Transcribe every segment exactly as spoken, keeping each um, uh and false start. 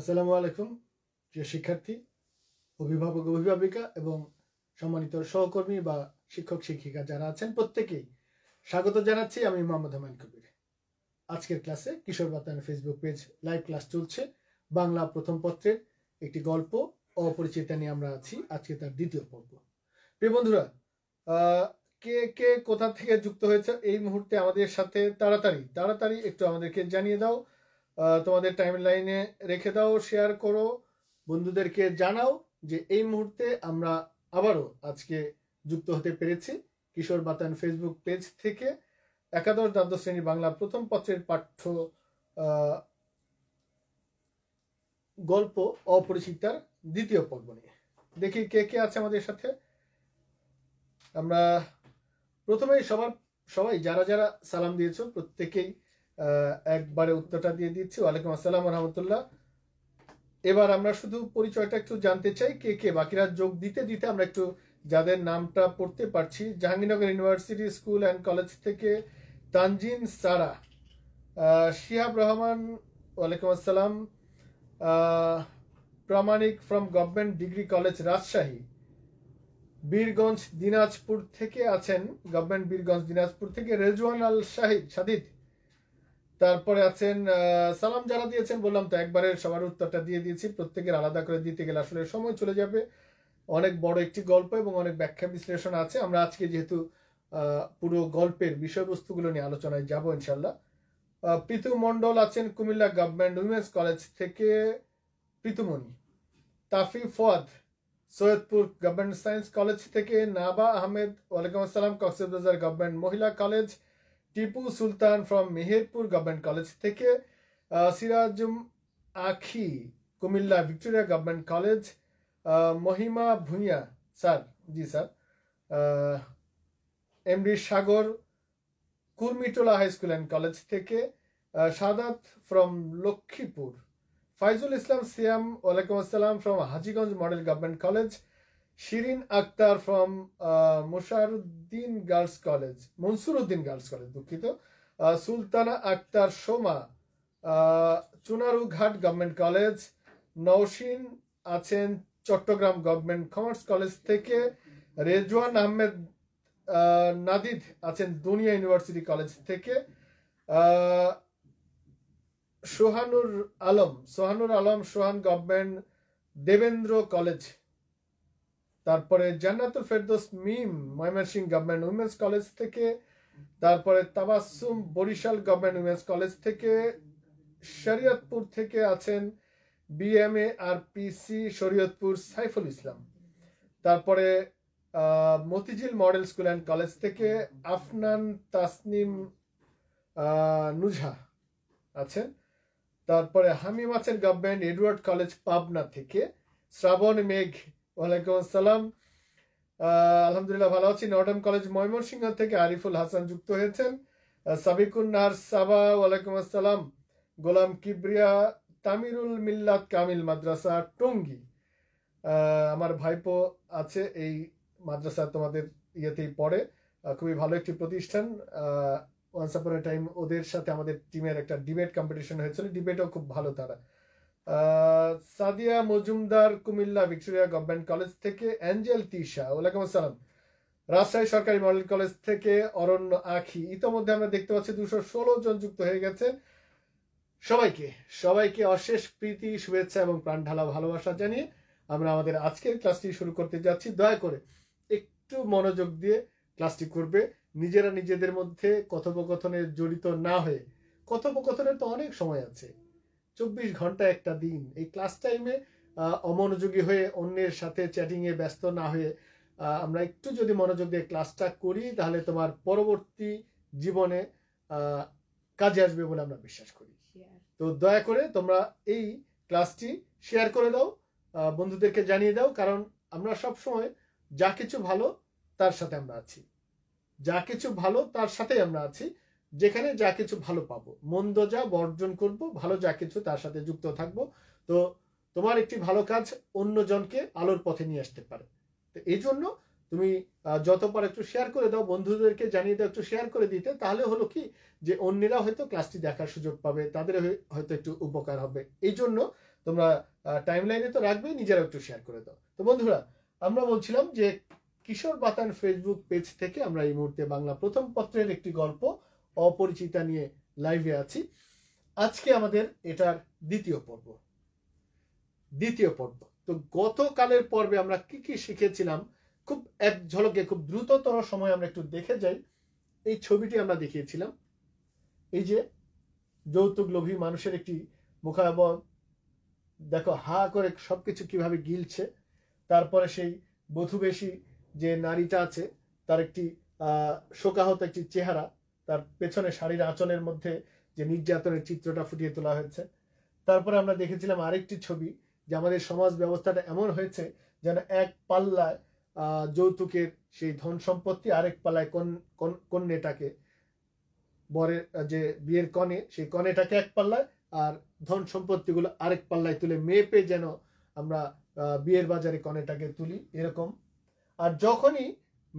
আসসালামু আলাইকুম প্রিয় শিক্ষার্থী অভিভাবক অভিভাবিকা এবং সম্মানিত সহকর্মী বা শিক্ষক শিক্ষিকা যারা আছেন প্রত্যেকেই স্বাগত জানাচ্ছি। আমি মোহাম্মদ হুমায়ুন কবির। আজকের ক্লাসে Kishore বাতায়ন Facebook page live class চলছে। বাংলা প্রথম পত্রের একটি গল্প অপরিচিতা নিয়ে আমরা আছি। আজকে তার দ্বিতীয় পর্ব। প্রিয় বন্ধুরা, কে কে কোথা থেকে যুক্ত হয়েছে এই মুহূর্তে আমাদের সাথে তাড়াতাড়ি তাড়াতাড়ি একটু আমাদেরকে জানিয়ে দাও, তোমাদের টাইম লাইনে রেখে দাও, শেয়ার করো, বন্ধুদেরকে জানাও যে এই মুহূর্তে আমরা আবারও আজকে যুক্ত হতে পেরেছি কিশোর বাতায়ন ফেসবুক পেজ থেকে একাদশ দ্বাদশ শ্রেণী বাংলা প্রথম পত্রের পাঠ্য গল্প অপরিচিতার দ্বিতীয় পর্ব নিয়ে। দেখি কে কে আছে আমাদের সাথে। আমরা প্রথমেই সবার সবাই যারা যারা সালাম দিয়েছো প্রত্যেকেই একবারে উত্তরটা দিয়ে দিচ্ছি। ওয়ালাইকুম আসসালাম রহমতুল্লাহ। এবার আমরা শুধু পরিচয়টা একটু জানতে চাই, কে কে বাকিরা যোগ দিতে দিতে আমরা একটু যাদের নামটা পড়তে পারছি। Jahangirnagar university school and college থেকে তানজিন সারা, শিহাব রহমান ওয়ালাইকুম আসসালাম, Pramanik from government degree college Rajshahi, Birganj Dinajpur থেকে আছেন, গভর্নমেন্ট বীরগঞ্জ দিনাজপুর থেকে রেজওয়ান আল শাহিদ সাদিদ। তারপরে আছেন, সালাম যারা দিয়েছেন বললাম তো একবারে সবার উত্তরটা দিয়ে দিয়েছি, প্রত্যেকের আলাদা করে দিতে গেলে আসলে সময় চলে যাবে। অনেক বড় একটি গল্প এবং অনেক ব্যাখ্যা বিশ্লেষণ আছে। আমরা আজকে যেহেতু পুরো গল্পের বিষয়বস্তুগুলো নিয়ে আলোচনায় যাব ইনশাল্লাহ। পৃথু মণ্ডল আছেন কুমিল্লা গভর্নমেন্ট উইমেন্স কলেজ থেকে Prithumoni, Tafi Fuad Saidpur government science college থেকে নাবা আহমেদ ওয়ালাইকুম আসসালাম, কক্সবাজার গভর্নমেন্ট মহিলা college, Tipu Sultan from Meherpur government college থেকে, Sirajum Akhi Comilla Victoria government college, মহিমা ভুঁইয়া স্যার, জি sir, MD Sagar Kurmitola high school and college থেকে, সাদাত ফ্রম লক্ষ্মীপুর, ফাইজুল ইসলাম সিয়াম ওয়ালাইকুম আসসালাম from Hajiganj model government college, Shirin Akter from Musharuddin girls college মনসুরুদ্দিন girls college দুঃখিত, সুলতানা আক্তার সোমা চুনারুঘাট গভর্নমেন্ট কলেজ, নওশিন আছেন চট্টগ্রাম গভর্নমেন্ট কমার্স কলেজ থেকে, রেজওয়ান আহমেদ নাদিদ আছেন দুনিয়া ইউনিভার্সিটি কলেজ থেকে, সোহানুর আলম সোহানুর আলম সোহান গভর্নমেন্ট দেবেন্দ্র কলেজ, তারপরে Jannatul Ferdous Mim Mymensingh government women's college থেকে, তারপরে Tabassum Barishal government women's college থেকে, শরীয়তপুর থেকে আছেন বিএমএ আর পিসি শরীয়তপুর সাইফুল ইসলাম, তারপরে Motijheel model school and college থেকে আফনান তাসনিম নুজহা আছেন, তারপরে হামিম আছেন গভর্নমেন্ট এডওয়ার্ড কলেজ পাবনা থেকে, শ্রাবণ মেঘ ওয়ালাইকুম আসসালাম, আলহামদুলিল্লাহ ভালো আছি, নর্ডাম কলেজ ময়মনসিংহ থেকে আরিফুল হাসান যুক্ত হয়েছেন, সাবিকুন নাহার সাবা ওয়ালাইকুম আসসালাম, গোলাম কিবরিয়া তামিরুল মিল্লাত কামিল মাদ্রাসা টঙ্গী, আমার ভাইপো আছে এই মাদ্রাসা, তোমাদের ইয়েতেই পড়ে, খুবই ভালো একটি প্রতিষ্ঠান। ওয়ান্স আপন এ টাইম ওদের সাথে আমাদের টিমের একটা ডিবেট কম্পিটিশন হয়েছিল, ডিবেটও খুব ভালো তারা। Sadia Majumder Comilla Victoria government college থেকে, অ্যাঞ্জেল তিশা ওয়ালাইকুম আসসালাম রাজশাহী সরকারি মডেল কলেজ থেকে, অরণ্য আখি। ইতোমধ্যে আমরা দেখতে পাচ্ছি দুশো ষোলো জন যুক্ত হয়ে গেছে। সবাইকে সবাইকে অশেষ প্রীতি, শুভেচ্ছা এবং প্রাণ ঢালা ভালোবাসা জানিয়ে আমরা আমাদের আজকের ক্লাসটি শুরু করতে যাচ্ছি। দয়া করে একটু মনোযোগ দিয়ে ক্লাসটি করবে, নিজেরা নিজেদের মধ্যে কথোপকথনে জড়িত না হয়ে। কথোপকথনের তো অনেক সময় আছে, চব্বিশ ঘন্টা একটা দিন। এই ক্লাস টাইমে অমনোযোগী হয়ে অন্যের সাথে চ্যাটিংয়ে ব্যস্ত না হয়ে আমরা একটু যদি মনোযোগ দিয়ে ক্লাসটা করি তাহলে তোমার পরবর্তী জীবনে কাজে আসবে বলে আমরা বিশ্বাস করি। তো দয়া করে তোমরা এই ক্লাসটি শেয়ার করে দাও, বন্ধুদেরকে জানিয়ে দাও, কারণ আমরা সবসময় যা কিছু ভালো তার সাথে আমরা আছি, যা কিছু ভালো তার সাথেই আমরা আছি, যেখানে যা কিছু ভালো পাবো, মন্দ যা বর্জন করব, ভালো যা কিছু তার সাথে যুক্ত থাকবো। তো তোমার একটি ভালো কাজ অন্যজনকে আলোর পথে নিয়ে আসতে পারে, তো এই জন্য তুমি যতবার একটু শেয়ার করে দাও, বন্ধুদেরকে জানিয়ে দাও একটু শেয়ার করে দিতে, তাহলে হলো কি যে অন্যরা হয়তো ক্লাসটি দেখার সুযোগ পাবে, তাদের হয়তো একটু উপকার হবে। এই জন্য তোমরা টাইমলাইনে তো রাখবে, নিজেরা একটু শেয়ার করে দাও। তো বন্ধুরা, আমরা বলছিলাম যে কিশোর বাতান ফেসবুক পেজ থেকে আমরা এই মুহূর্তে বাংলা প্রথম পত্রের একটি গল্প অপরিচিতা নিয়ে লাইভে আছি। আজকে আমাদের এটার দ্বিতীয় পর্ব, দ্বিতীয় পর্ব। তো গতকালের পর্বে আমরা কি কি শিখেছিলাম খুব এক ঝলকে, খুব দ্রুততর সময় আমরা একটু দেখে যাই। এই ছবিটি আমরা দেখিয়েছিলাম, এই যে যৌতুক লোভী মানুষের একটি মুখাবয়ব, দেখো হা করে সবকিছু কিভাবে গিলছে। তারপরে সেই বধুবেশী যে নারীটা আছে তার একটি শোকাহত একটি চেহারা, তার পেছনে শাড়ির আঁচলের মধ্যে যে নির্যাতনের চিত্রটা ফুটিয়ে তোলা হয়েছে। তারপরে আমরা দেখেছিলাম আরেকটি ছবি যে আমাদের সমাজ ব্যবস্থাটা এমন হয়েছে যেন এক পাল্লায় যৌতুকের সেই ধন সম্পত্তি, আরেক পাল্লায় কন্যাটাকে, বরের যে বিয়ের কনে সেই কনেটাকে এক পাল্লায়, আর ধন সম্পত্তিগুলো আরেক পাল্লায় তুলে মেপে যেন আমরা বিয়ের বাজারে কনেটাকে তুলি এরকম। আর যখনই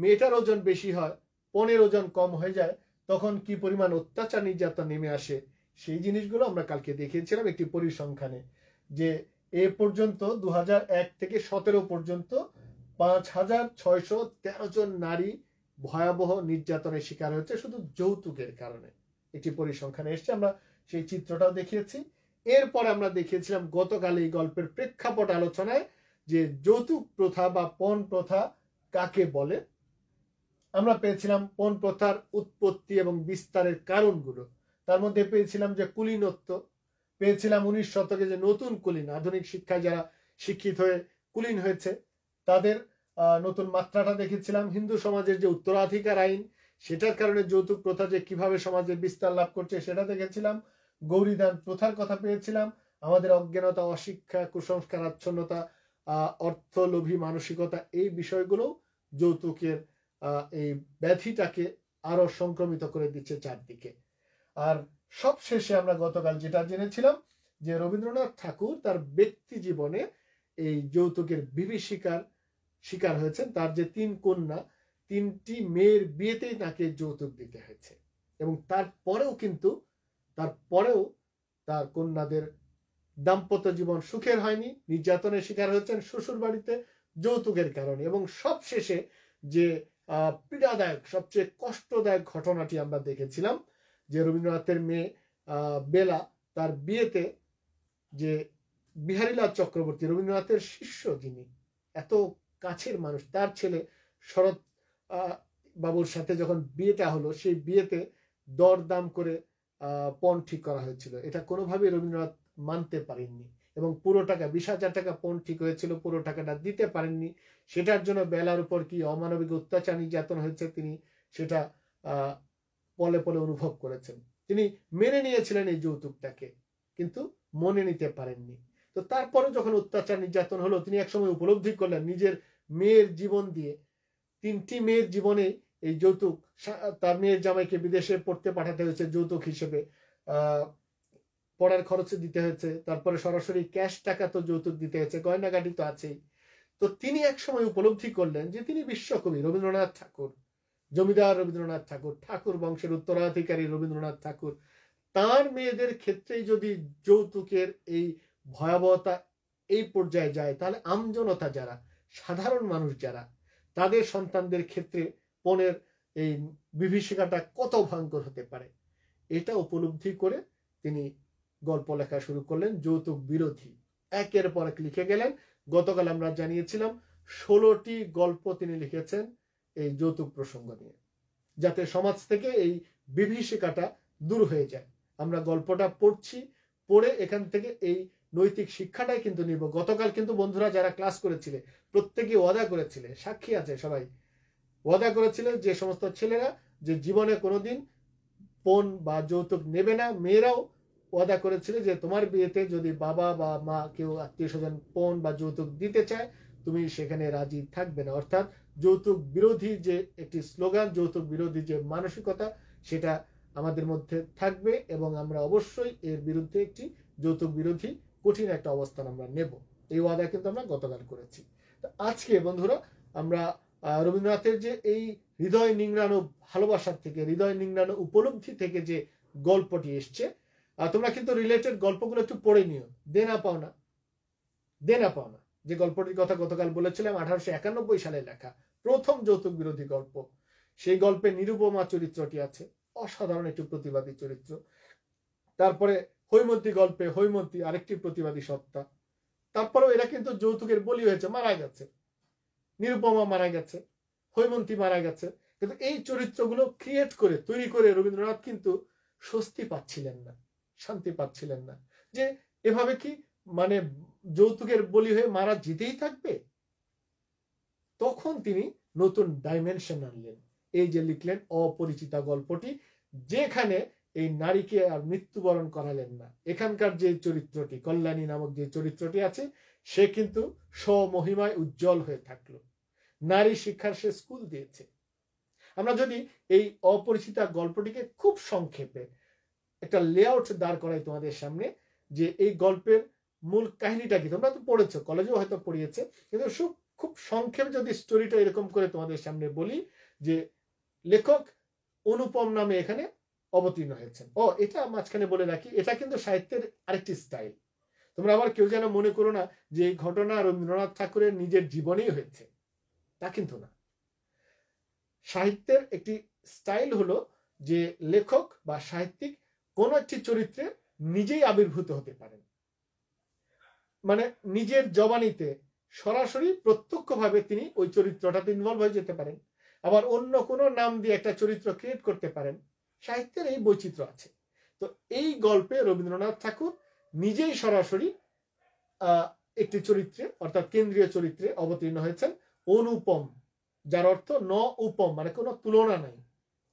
মেয়েটার ওজন বেশি হয়, পনের ওজন কম হয়ে যায়, তখন কি পরিমাণ অত্যাচার নির্যাতন নেমে আসে সেই জিনিসগুলো আমরা কালকে দেখিয়েছিলাম একটি পরিসংখ্যানে, যে এ পর্যন্ত দু হাজার এক থেকে সতেরো পর্যন্ত পাঁচ হাজার ছয়শো তেরো জন নারী ভয়াবহ নির্যাতনের শিকার হয়েছে শুধু যৌতুকের কারণে, একটি পরিসংখ্যানে এসছে। আমরা সেই চিত্রটাও দেখিয়েছি। এরপরে আমরা দেখিয়েছিলাম গতকাল এই গল্পের প্রেক্ষাপট আলোচনায় যে যৌতুক প্রথা বা পণ প্রথা কাকে বলে। আমরা পেয়েছিলাম পণ প্রথার উৎপত্তি এবং বিস্তারের কারণগুলো, তার মধ্যে পেয়েছিলাম যে কুলীনত্ব, পেয়েছিলাম উনিশ শতকে যে নতুন কুলীন, আধুনিক শিক্ষায় যারা শিক্ষিত হয়ে কুলীন হয়েছে তাদের নতুন মাত্রাটা দেখেছিলাম। হিন্দু সমাজের যে উত্তরাধিকার আইন, সেটার কারণে যৌতুক প্রথা যে কিভাবে সমাজে বিস্তার লাভ করছে সেটা দেখেছিলাম। গৌরীদান প্রথার কথা পেয়েছিলাম। আমাদের অজ্ঞানতা, অশিক্ষা, কুসংস্কার আচ্ছন্নতা, অর্থলোভী মানসিকতা, এই বিষয়গুলো যৌতুকের এই ব্যাধিটাকে আরো সংক্রমিত করে দিচ্ছে চারদিকে। আর সবশেষে আমরা গতকাল যেটা জেনেছিলাম যে রবীন্দ্রনাথ ঠাকুর তার ব্যক্তি জীবনে এই যৌতুকের বিভীষিকার শিকার হয়েছেন। তার যে তিন কন্যা, তিনটি মেয়ের বিয়েতেই তাকে যৌতুক দিতে হয়েছে, এবং তারপরেও কিন্তু তারপরেও তার কন্যাদের দাম্পত্য জীবন সুখের হয়নি, নির্যাতনের শিকার হয়েছেন শ্বশুর বাড়িতে যৌতুকের কারণে। এবং সবশেষে যে পীড়াদায়ক, সবচেয়ে কষ্টদায়ক ঘটনাটি আমরা দেখেছিলাম যে রবীন্দ্রনাথের মেয়ে বেলা, তার বিয়েতে যে বিহারীলাল চক্রবর্তী, রবীন্দ্রনাথের শিষ্য, যিনি এত কাছের মানুষ, তার ছেলে শরৎ বাবুর সাথে যখন বিয়েটা হলো, সেই বিয়েতে দরদাম করে পণ ঠিক করা হয়েছিল। এটা কোনোভাবেই রবীন্দ্রনাথ মানতে পারেননি এবং পুরো টাকা, বিশ হাজার টাকা পণ ঠিক হয়েছিল, পুরো টাকাটা দিতে পারেননি। সেটার জন্য বেলার উপর কি অমানবিক অত্যাচার নির্যাতন হয়েছে তিনি সেটা পলে পলে অনুভব করেছেন। তিনি মেনে নিয়েছিলেন এই যৌতুকটাকে, কিন্তু মনে নিতে পারেননি। তো তারপরে যখন অত্যাচার নির্যাতন হলো, তিনি একসময় উপলব্ধি করলেন নিজের মেয়ের জীবন দিয়ে, তিনটি মেয়ের জীবনে এই যৌতুক, তার মেয়ের জামাইকে বিদেশে পড়তে পাঠাতে হয়েছে যৌতুক হিসেবে, পড়ার খরচে দিতে হয়েছে, তারপরে সরাসরি ক্যাশ টাকা তো যৌতুক দিতে হয়েছে, গয়নাগাটি তো আছেই। তো তিনি একসময় উপলব্ধি করলেন যে তিনি বিশ্বকবি রবীন্দ্রনাথ ঠাকুর, জমিদার রবীন্দ্রনাথ ঠাকুর, ঠাকুর বংশের উত্তরাধিকারী রবীন্দ্রনাথ ঠাকুর, তার মেয়েদের ক্ষেত্রেই যদি যৌতুকের এই ভয়াবহতা এই পর্যায়ে যায়, তাহলে আমজনতা যারা, সাধারণ মানুষ যারা, তাদের সন্তানদের ক্ষেত্রে পণের এই বিভীষিকাটা কত ভয়ঙ্কর হতে পারে, এটা উপলব্ধি করে তিনি গল্প লেখা শুরু করলেন যৌতুক বিরোধী। একের পর এক লিখে গেলেন। গতকাল আমরা জানিয়েছিলাম ষোলোটি গল্প তিনি লিখেছেন এই যৌতুক প্রসঙ্গ নিয়ে, যাতে সমাজ থেকে এই বিভীষিকাটা দূর হয়ে যায়। আমরা গল্পটা পড়ছি, পড়ে এখান থেকে এই নৈতিক শিক্ষাটাই কিন্তু নিব। গতকাল কিন্তু বন্ধুরা যারা ক্লাস করেছিলে প্রত্যেকে ওয়াদা করেছিলে, সাক্ষী আছে সবাই, ওয়াদা করেছিল যে সমস্ত ছেলেরা যে জীবনে কোনোদিন পণ বা যৌতুক নেবে না, মেয়েরাও ওয়াদা করেছিল যে তোমার বিয়েতে যদি বাবা বা মা কেউ আত্মীয় স্বজন পণ বা যৌতুক দিতে চায় তুমি সেখানে রাজি থাকবে না। অর্থাৎ যৌতুক বিরোধী যে একটি স্লোগান, যৌতুক বিরোধী যে মানসিকতা, সেটা আমাদের মধ্যে থাকবে এবং আমরা অবশ্যই এর বিরুদ্ধে একটি যৌতুক বিরোধী কঠিন একটা অবস্থান আমরা নেব। এই ওয়াদা কিন্তু আমরা গতকাল করেছি। আজকে বন্ধুরা আমরা রবীন্দ্রনাথের যে এই হৃদয় নিংড়ানো ভালোবাসা থেকে, হৃদয় নিংড়ানো উপলব্ধি থেকে যে গল্পটি এসছে, তোমরা কিন্তু রিলেটেড গল্পগুলো একটু পড়ে নিও। দেনা পাওনা, দেনা পাওনা যে গল্পটির কথা গতকাল বলেছিলাম, আঠারোশো একানব্বই সালে লেখা প্রথম যৌতুক বিরোধী গল্প, সেই গল্পে নিরুপমা চরিত্রটি আছে, অসাধারণ একটি প্রতিবাদী চরিত্র। তারপরে হৈমন্তী গল্পে হৈমন্তী আরেকটি প্রতিবাদী সত্তা। তারপরেও এরা কিন্তু যৌতুকের বলি হয়েছে, মারা গেছে, নিরুপমা মারা গেছে, হৈমন্তী মারা গেছে, কিন্তু এই চরিত্রগুলো ক্রিয়েট করে তৈরি করে রবীন্দ্রনাথ কিন্তু স্বস্তি পাচ্ছিলেন না, শান্তি পাচ্ছিলেন না, যে এভাবে কি মানে যৌতুকের বলি হয়ে মারা যেতেই থাকবে। তখন তিনি নতুন ডাইমেনশন আনলেন, এই যে লিখলেন অপরিচিতা গল্পটি, যেখানে এই নারীকে আর মৃত্যুবরণ করালেন না। এখানকার যে চরিত্রটি কল্যাণী নামক যে চরিত্রটি আছে, সে কিন্তু স্বমহিমায় উজ্জ্বল হয়ে থাকলো, নারী শিক্ষার সে স্কুল দিয়েছে। আমরা যদি এই অপরিচিতা গল্পটিকে খুব সংক্ষেপে একটা লেআউট দাঁড় করাই তোমাদের সামনে, যে এই গল্পের মূল কাহিনীটা কি, তোমরা তো পড়েছো, কলেজেও হয়তো পড়িয়েছে, কিন্তু খুব সংক্ষেপে যদি স্টোরিটা এরকম করে তোমাদের সামনে বলি, যে লেখক অনুপম নামে এখানে অবতীর্ণ হয়েছেন। ও এটা মাঝখানে বলে রাখি, এটা কিন্তু সাহিত্যের আরেকটি স্টাইল, তোমরা আবার কেউ যেন মনে করো না যে এই ঘটনা রবীন্দ্রনাথ ঠাকুরের নিজের জীবনেই হয়েছে, তা কিন্তু না। সাহিত্যের একটি স্টাইল হলো যে লেখক বা সাহিত্যিক কোনো একটি চরিত্রে নিজেই আবির্ভূত হতে পারেন, মানে নিজের জবানিতে সরাসরি প্রত্যক্ষভাবে তিনি ওই চরিত্রটাতে ইনভলভ হয়ে যেতে পারেন, আবার অন্য কোনো নাম দিয়ে একটা চরিত্র ক্রিয়েট করতে পারেন। সাহিত্যের এই বৈচিত্র্য আছে। তো এই গল্পে রবীন্দ্রনাথ ঠাকুর নিজেই সরাসরি একটি চরিত্রে, অর্থাৎ কেন্দ্রীয় চরিত্রে অবতীর্ণ হয়েছেন, অনুপম, যার অর্থ ন উপম, মানে কোনো তুলনা নাই,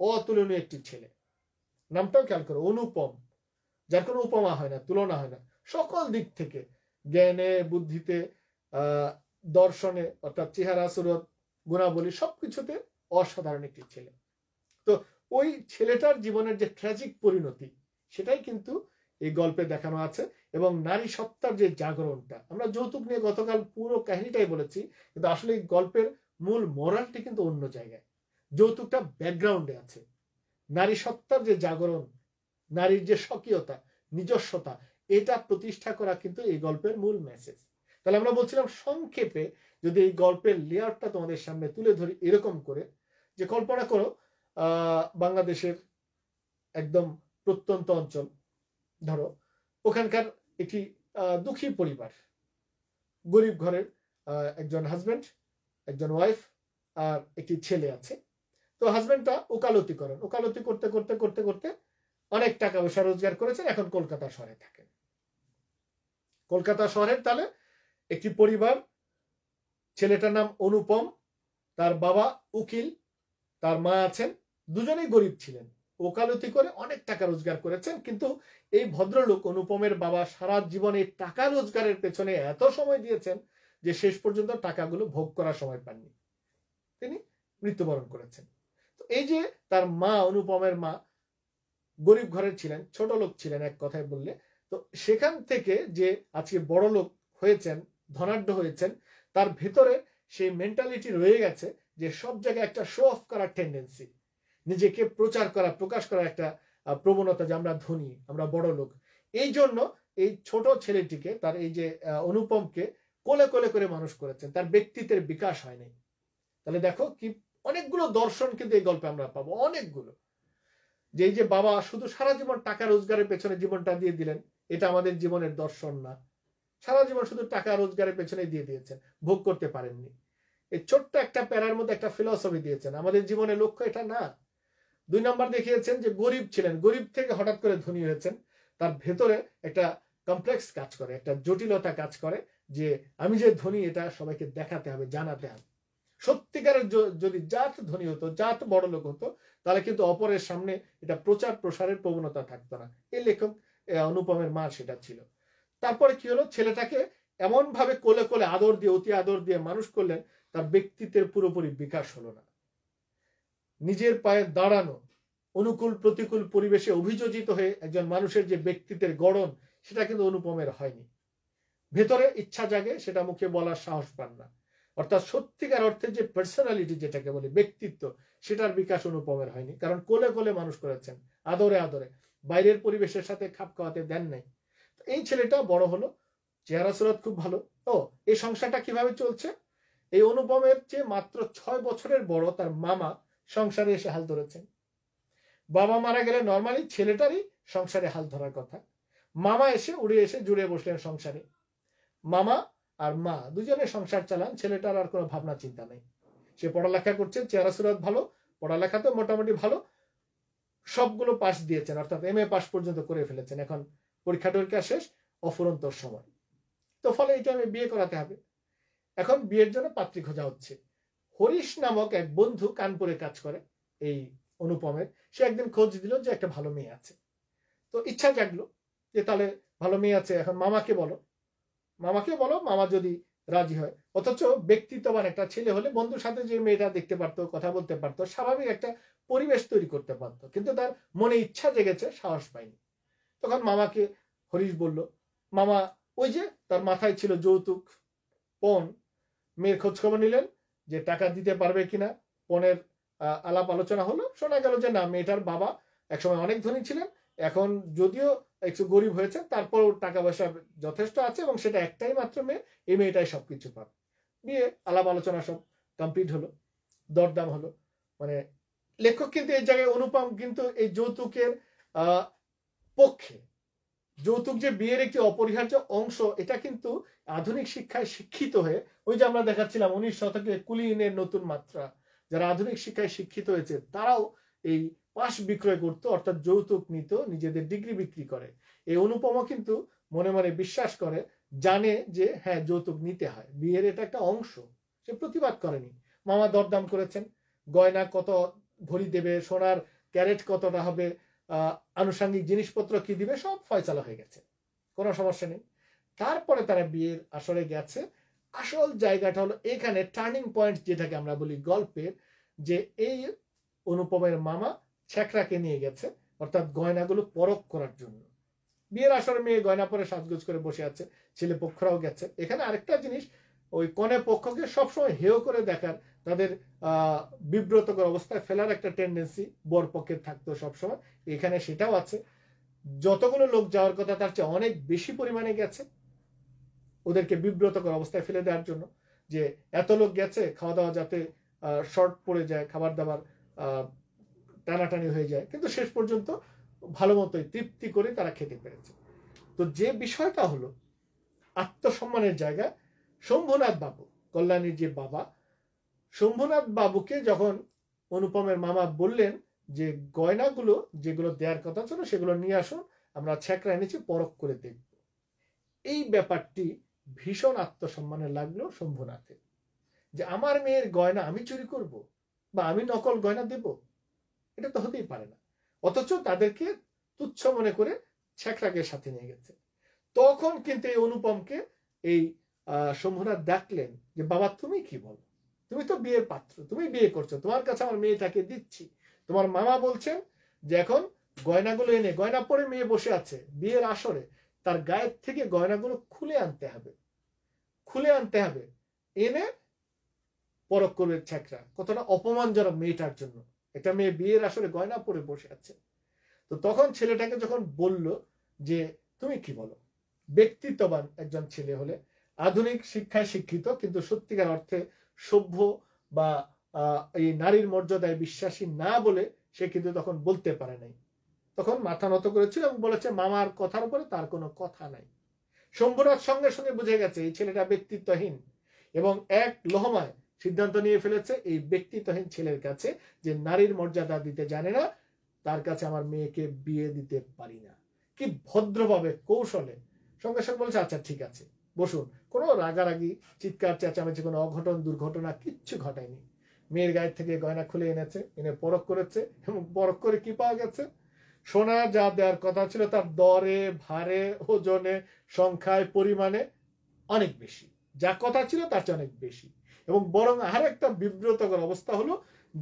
অতুলনীয় একটি ছেলে। নামটাও খেয়াল করো, অনুপম, যার কোনো উপমা হয় না, তুলনা হয় না, সকল দিক থেকে জ্ঞানে বুদ্ধিতে দর্শনে, অর্থাৎ চেহারা সুরত গুণাবলী সবকিছুতে অসাধারণ একটি ছেলে। তো ওই ছেলেটার জীবনের যে ট্র্যাজিক পরিণতি, সেটাই কিন্তু এই গল্পে দেখানো আছে, এবং নারী সত্তার যে জাগরণটা, আমরা যৌতুক নিয়ে গতকাল পুরো কাহিনীটাই বলেছি, কিন্তু আসলে এই গল্পের মূল মোরালটি কিন্তু অন্য জায়গায়, যৌতুকটা ব্যাকগ্রাউন্ডে আছে। নারী সত্তার যে জাগরণ, নারীর যে স্বকীয়তা, নিজস্বতা, এটা প্রতিষ্ঠা করা কিন্তু এই গল্পের মূল মেসেজ। তাহলে আমরা বলছিলাম সংক্ষেপে যদি এই গল্পের লেআউটটা তোমাদের সামনে তুলে ধরি এরকম করে, যে কল্পনা করো বাংলাদেশের একদম প্রত্যন্ত অঞ্চল, ধরো ওখানকার একটি দুঃখী পরিবার, গরিব ঘরের একজন হাজব্যান্ড, একজন ওয়াইফ আর একটি ছেলে আছে। তো হাজব্যান্ডটা ওকালতি করেন, ওকালতি করতে করতে করতে করতে অনেক টাকা পয়সা রোজগার করেছেন, এখন কলকাতা শহরে থাকেন। কলকাতা শহরের তাহলে একটি পরিবার, ছেলেটার নাম অনুপম, তার বাবা উকিল, তার মা আছেন, দুজনেই গরিব ছিলেন, ওকালতি করে অনেক টাকা রোজগার করেছেন। কিন্তু এই ভদ্রলোক অনুপমের বাবা সারা জীবনে টাকা রোজগারের পেছনে এত সময় দিয়েছেন যে শেষ পর্যন্ত টাকাগুলো ভোগ করার সময় পাননি, তিনি মৃত্যুবরণ করেছেন। তো এই যে তার মা, অনুপমের মা গরিব ঘরের ছিলেন, ছোট লোক ছিলেন এক কথায় বললে, তো সেখান থেকে যে আজকে বড় লোক হয়েছেন, ধনাঢ্য হয়েছেন, তার ভেতরে সেই মেন্টালিটি রয়ে গেছে যে সব জায়গায় একটা শো অফ করার টেন্ডেন্সি, নিজেকে প্রচার করা, প্রকাশ করার একটা প্রবণতা, যে আমরা ধনী, আমরা বড় লোক। এই জন্য এই ছোট ছেলেটিকে, তার এই যে অনুপমকে কোলে কোলে করে মানুষ করেছেন, তার ব্যক্তিত্বের বিকাশ হয়নি। তাহলে দেখো কি অনেকগুলো দর্শন কিন্তু এই গল্পে আমরা পাবো, অনেকগুলো। যে এই যে বাবা শুধু সারা জীবন টাকা রোজগারের পেছনে জীবনটা দিয়ে দিলেন, এটা আমাদের জীবনের দর্শন না, সারা জীবন শুধু টাকা রোজগারের পেছনে দিয়ে দিয়েছেন, ভোগ করতে পারেননি। এই ছোট্ট একটা প্যারার মধ্যে একটা ফিলসফি দিয়েছেন, আমাদের জীবনের লক্ষ্য এটা না। দুই নম্বর দেখিয়েছেন যে গরিব ছিলেন, গরিব থেকে হঠাৎ করে ধনী হয়েছেন, তার ভেতরে একটা কমপ্লেক্স কাজ করে, একটা জটিলতা কাজ করে, যে আমি যে ধনী এটা সবাইকে দেখাতে হবে, জানাতে হবে। সত্যিকারের যদি জাত ধনী হতো, জাত বড় লোক হতো, তাহলে কিন্তু অপরের সামনে এটা প্রচার প্রসারের প্রবণতা থাকতো না। এই লেখক অনুপমের মা সেটা ছিল। তারপরে কি হলো, ছেলেটাকে এমন ভাবে কোলে কোলে আদর দিয়ে, অতি আদর দিয়ে মানুষ করলেন, তার ব্যক্তিত্বের পুরোপুরি বিকাশ হলো না। নিজের পায়ে দাঁড়ানো, অনুকূল প্রতিকূল পরিবেশে অভিযোজিত হয়ে একজন মানুষের যে ব্যক্তিত্বের গড়ন, সেটা কিন্তু অনুপমের হয়নি। ভেতরে ইচ্ছা জাগে, সেটা মুখে বলার সাহস পান না। অর্থাৎ সত্যিকার অর্থে যে পার্সোনালিটি যেটাকে বলে ব্যক্তিত্ব সেটার বিকাশ অনুপমের হয়নি, কারণ কোলে কোলে মানুষ করেছেন, আদরে আদরে, বাইরের পরিবেশের সাথে খাপ খাওয়াতে দেন নাই। এই ছেলেটা বড় হলো, চেহারা সুরত খুব ভালো। ও এই সংসারটা কিভাবে চলছে, এই অনুপমের যে মাত্র ছয় বছরের বড় তার মামা সংসারে এসে হাল ধরেছেন। বাবা মারা গেলে নর্মালি ছেলেটারই সংসারে হাল ধরার কথা, মামা এসে উড়ে এসে জুড়ে বসলেন সংসারে। মামা আর মা দুজনে সংসার চালান, ছেলেটার আর কোনো ভাবনা চিন্তা নেই। সে পড়ালেখা করছে, চেহারা সুরত ভালো, পড়ালেখা তো মোটামুটি ভালো, সবগুলো পাস দিয়েছেন, অর্থাৎ এম এ পাস পর্যন্ত করে ফেলেছেন। এখন পরীক্ষা টরীক্ষা শেষ, অফুরন্ত সময়, তো ফলে এটা আমি বিয়ে করাতে হবে। এখন বিয়ের জন্য পাত্রী খোঁজা হচ্ছে। হরিশ নামক এক বন্ধু কানপুরে কাজ করে এই অনুপমের, সে একদিন খোঁজ দিল যে একটা ভালো মেয়ে আছে। তো ইচ্ছা জাগলো যে তাহলে ভালো মেয়ে আছে, এখন মামাকে বলো, মামাকে বলো, মামা যদি রাজি হয়। অথচ ব্যক্তিত্ববান একটা ছেলে হলে বন্ধুর সাথে যে মেয়েটা দেখতে পারতো, কথা বলতে পারতো, স্বাভাবিক একটা পরিবেশ তৈরি করতে পারতো, কিন্তু তার মনে ইচ্ছা জেগেছে, সাহস পায়নি। তখন মামাকে হরিশ বলল, মামা ওই যে তার মাথায় ছিল যৌতুক, পণ, মেয়ের খোঁজ খবর নিলেন যে টাকা দিতে পারবে কিনা, পণের আলাপ আলোচনা হলো। শোনা গেল যে না, মেয়েটার বাবা একসময় অনেক ধনী ছিলেন, এখন যদিও একটু গরিব হয়েছে, তারপরও টাকা পয়সা যথেষ্ট আছে এবং সেটা একটাই মাত্র মেয়ে, এই মেয়েটাই সবকিছু পাবে। বিয়ে আলাপ আলোচনা সব কমপ্লিট হলো, দরদাম হলো। মানে লেখক কিন্তু এই জায়গায় অনুপম কিন্তু এই যৌতুকের আহ পক্ষে। যৌতুক যে বিয়ের একটি অপরিহার্য অংশ, এটা কিন্তু আধুনিক শিক্ষায় শিক্ষিত হয়ে, ওই যে আমরা দেখাচ্ছিলাম উনিশ শতকে কুলিনের নতুন মাত্রা, যারা আধুনিক শিক্ষায় শিক্ষিত হয়েছে তারাও এই পাশ বিক্রয় করতো, অর্থাৎ যৌতুক নিত, নিজেদের ডিগ্রি বিক্রি করে। এই অনুপম কিন্তু মনে মনে বিশ্বাস করে, জানে যে হ্যাঁ যৌতুক নিতে হয়, বিয়ের এটা একটা অংশ, সে প্রতিবাদ করেনি। মামা দরদাম করেছেন, গয়না কত ভরি দেবে, সোনার ক্যারেট কতটা হবে, আনুষঙ্গিক জিনিসপত্র কি দিবে, সব ফয়সালা হয়ে গেছে, কোনো সমস্যা নেই। তারপরে তারা বিয়ের আসরে গেছে। আসল জায়গাটা হলো এখানে টার্নিং পয়েন্ট, যেটাকে আমরা বলি গল্পের, যে এই অনুপমের মামা ছেকড়াকে নিয়ে গেছে, অর্থাৎ গয়নাগুলো পরখ করার জন্য। বিয়ের আসরে মেয়ে গয়না পরে সাজগোজ করে বসে আছে, ছেলে পক্ষরাও গেছে। এখানে আরেকটা জিনিস, ওই কনে পক্ষকে সবসময় হেয় করে দেখার, তাদের বিব্রতকর অবস্থায় ফেলার একটা টেন্ডেন্সি বর পক্ষের থাকতো সবসময়, এখানে সেটাও আছে। যতগুলো লোক যাওয়ার কথা তার চেয়ে অনেক বেশি পরিমাণে গেছে, ওদেরকে বিব্রতকর অবস্থায় ফেলে দেওয়ার জন্য, যে এত লোক গেছে, খাওয়া দাওয়া যাতে শর্ট পড়ে যায়, খাবার দাবার টানাটানি হয়ে যায়, কিন্তু শেষ পর্যন্ত ভালো মতোই তৃপ্তি করে তারা খেতে পেরেছে। তো যে বিষয়টা হলো আত্মসম্মানের জায়গা, শম্ভুনাথ বাবু, কল্যাণীর যে বাবা, শম্ভুনাথ বাবুকে যখন অনুপমের মামা বললেন যে গয়নাগুলো যেগুলো দেওয়ার কথা ছিল সেগুলো নিয়ে আসুন, আমরা ছেঁকড়া এনেছি, পরখ করে দেখব, এই ব্যাপারটি ভীষণ আত্মসম্মানে লাগলো শম্ভুনাথের, যে আমার মেয়ের গয়না আমি চুরি করব বা আমি নকল গয়না দেব, এটা তো হতেই পারে না। অথচ তাদেরকে তুচ্ছ মনে করে ছেঁকড়াকে সাথে নিয়ে গেছে। তখন কিন্তু এই অনুপমকে এই শম্ভুনাথ ডাকলেন যে বাবা তুমি কি বলো, তুমি তো বিয়ের পাত্র, তুমি বিয়ে করছো, তোমার কাছে আমার মেয়েটাকে দিচ্ছি, তোমার মামা বলছেন যে এখন গয়নাগুলো এনে, গয়না পরে মেয়ে বসে আছে বিয়ের আসরে, তার গায়ের থেকে গয়নাগুলো খুলে আনতে হবে, খুলে আনতে হবে, এনে পরখ করবে ছেঁকড়া। কতটা অপমানজনক মেয়েটার জন্য, একটা মেয়ে বিয়ের আসরে গয়না পরে বসে আছে। তো তখন ছেলেটাকে যখন বলল যে তুমি কি বলো, ব্যক্তিত্ববান একজন ছেলে হলে, আধুনিক শিক্ষায় শিক্ষিত কিন্তু সত্যিকার অর্থে সভ্য বা এই নারীর মর্যাদায় বিশ্বাসী না বলে সে কিন্তু তখন বলতে পারে নাই, তখন মাথা নত করেছিল এবং বলেছে মামার কথার উপরে তার কোনো কথা নাই। শম্ভুনাথ সঙ্গে সঙ্গে বুঝে গেছে এই ছেলেটা ব্যক্তিত্বহীন, এবং এক লহমায় সিদ্ধান্ত নিয়ে ফেলেছে এই ব্যক্তিত্বহীন ছেলের কাছে যে নারীর মর্যাদা দিতে জানে না, তার কাছে আমার মেয়েকে বিয়ে দিতে পারি না। কি ভদ্রভাবে, কৌশলে সঙ্গে সঙ্গে বলেছে আচ্ছা ঠিক আছে বসুন, কোনো রাগারাগি, চিৎকার চেঁচামেচি, কোনো অঘটন দুর্ঘটনা কিচ্ছু ঘটায়নি। মেয়ের গায়ের থেকে গয়না খুলে এনেছে, এনে পরখ করেছে, এবং পরখ করে কি পাওয়া গেছে, সোনা যা দেওয়ার কথা ছিল তার দরে, ভারে, ওজনে, সংখ্যায়, পরিমাণে অনেক বেশি, যা কথা ছিল তার চেয়ে অনেক বেশি। এবং বরং আর একটা বিব্রতকর অবস্থা হলো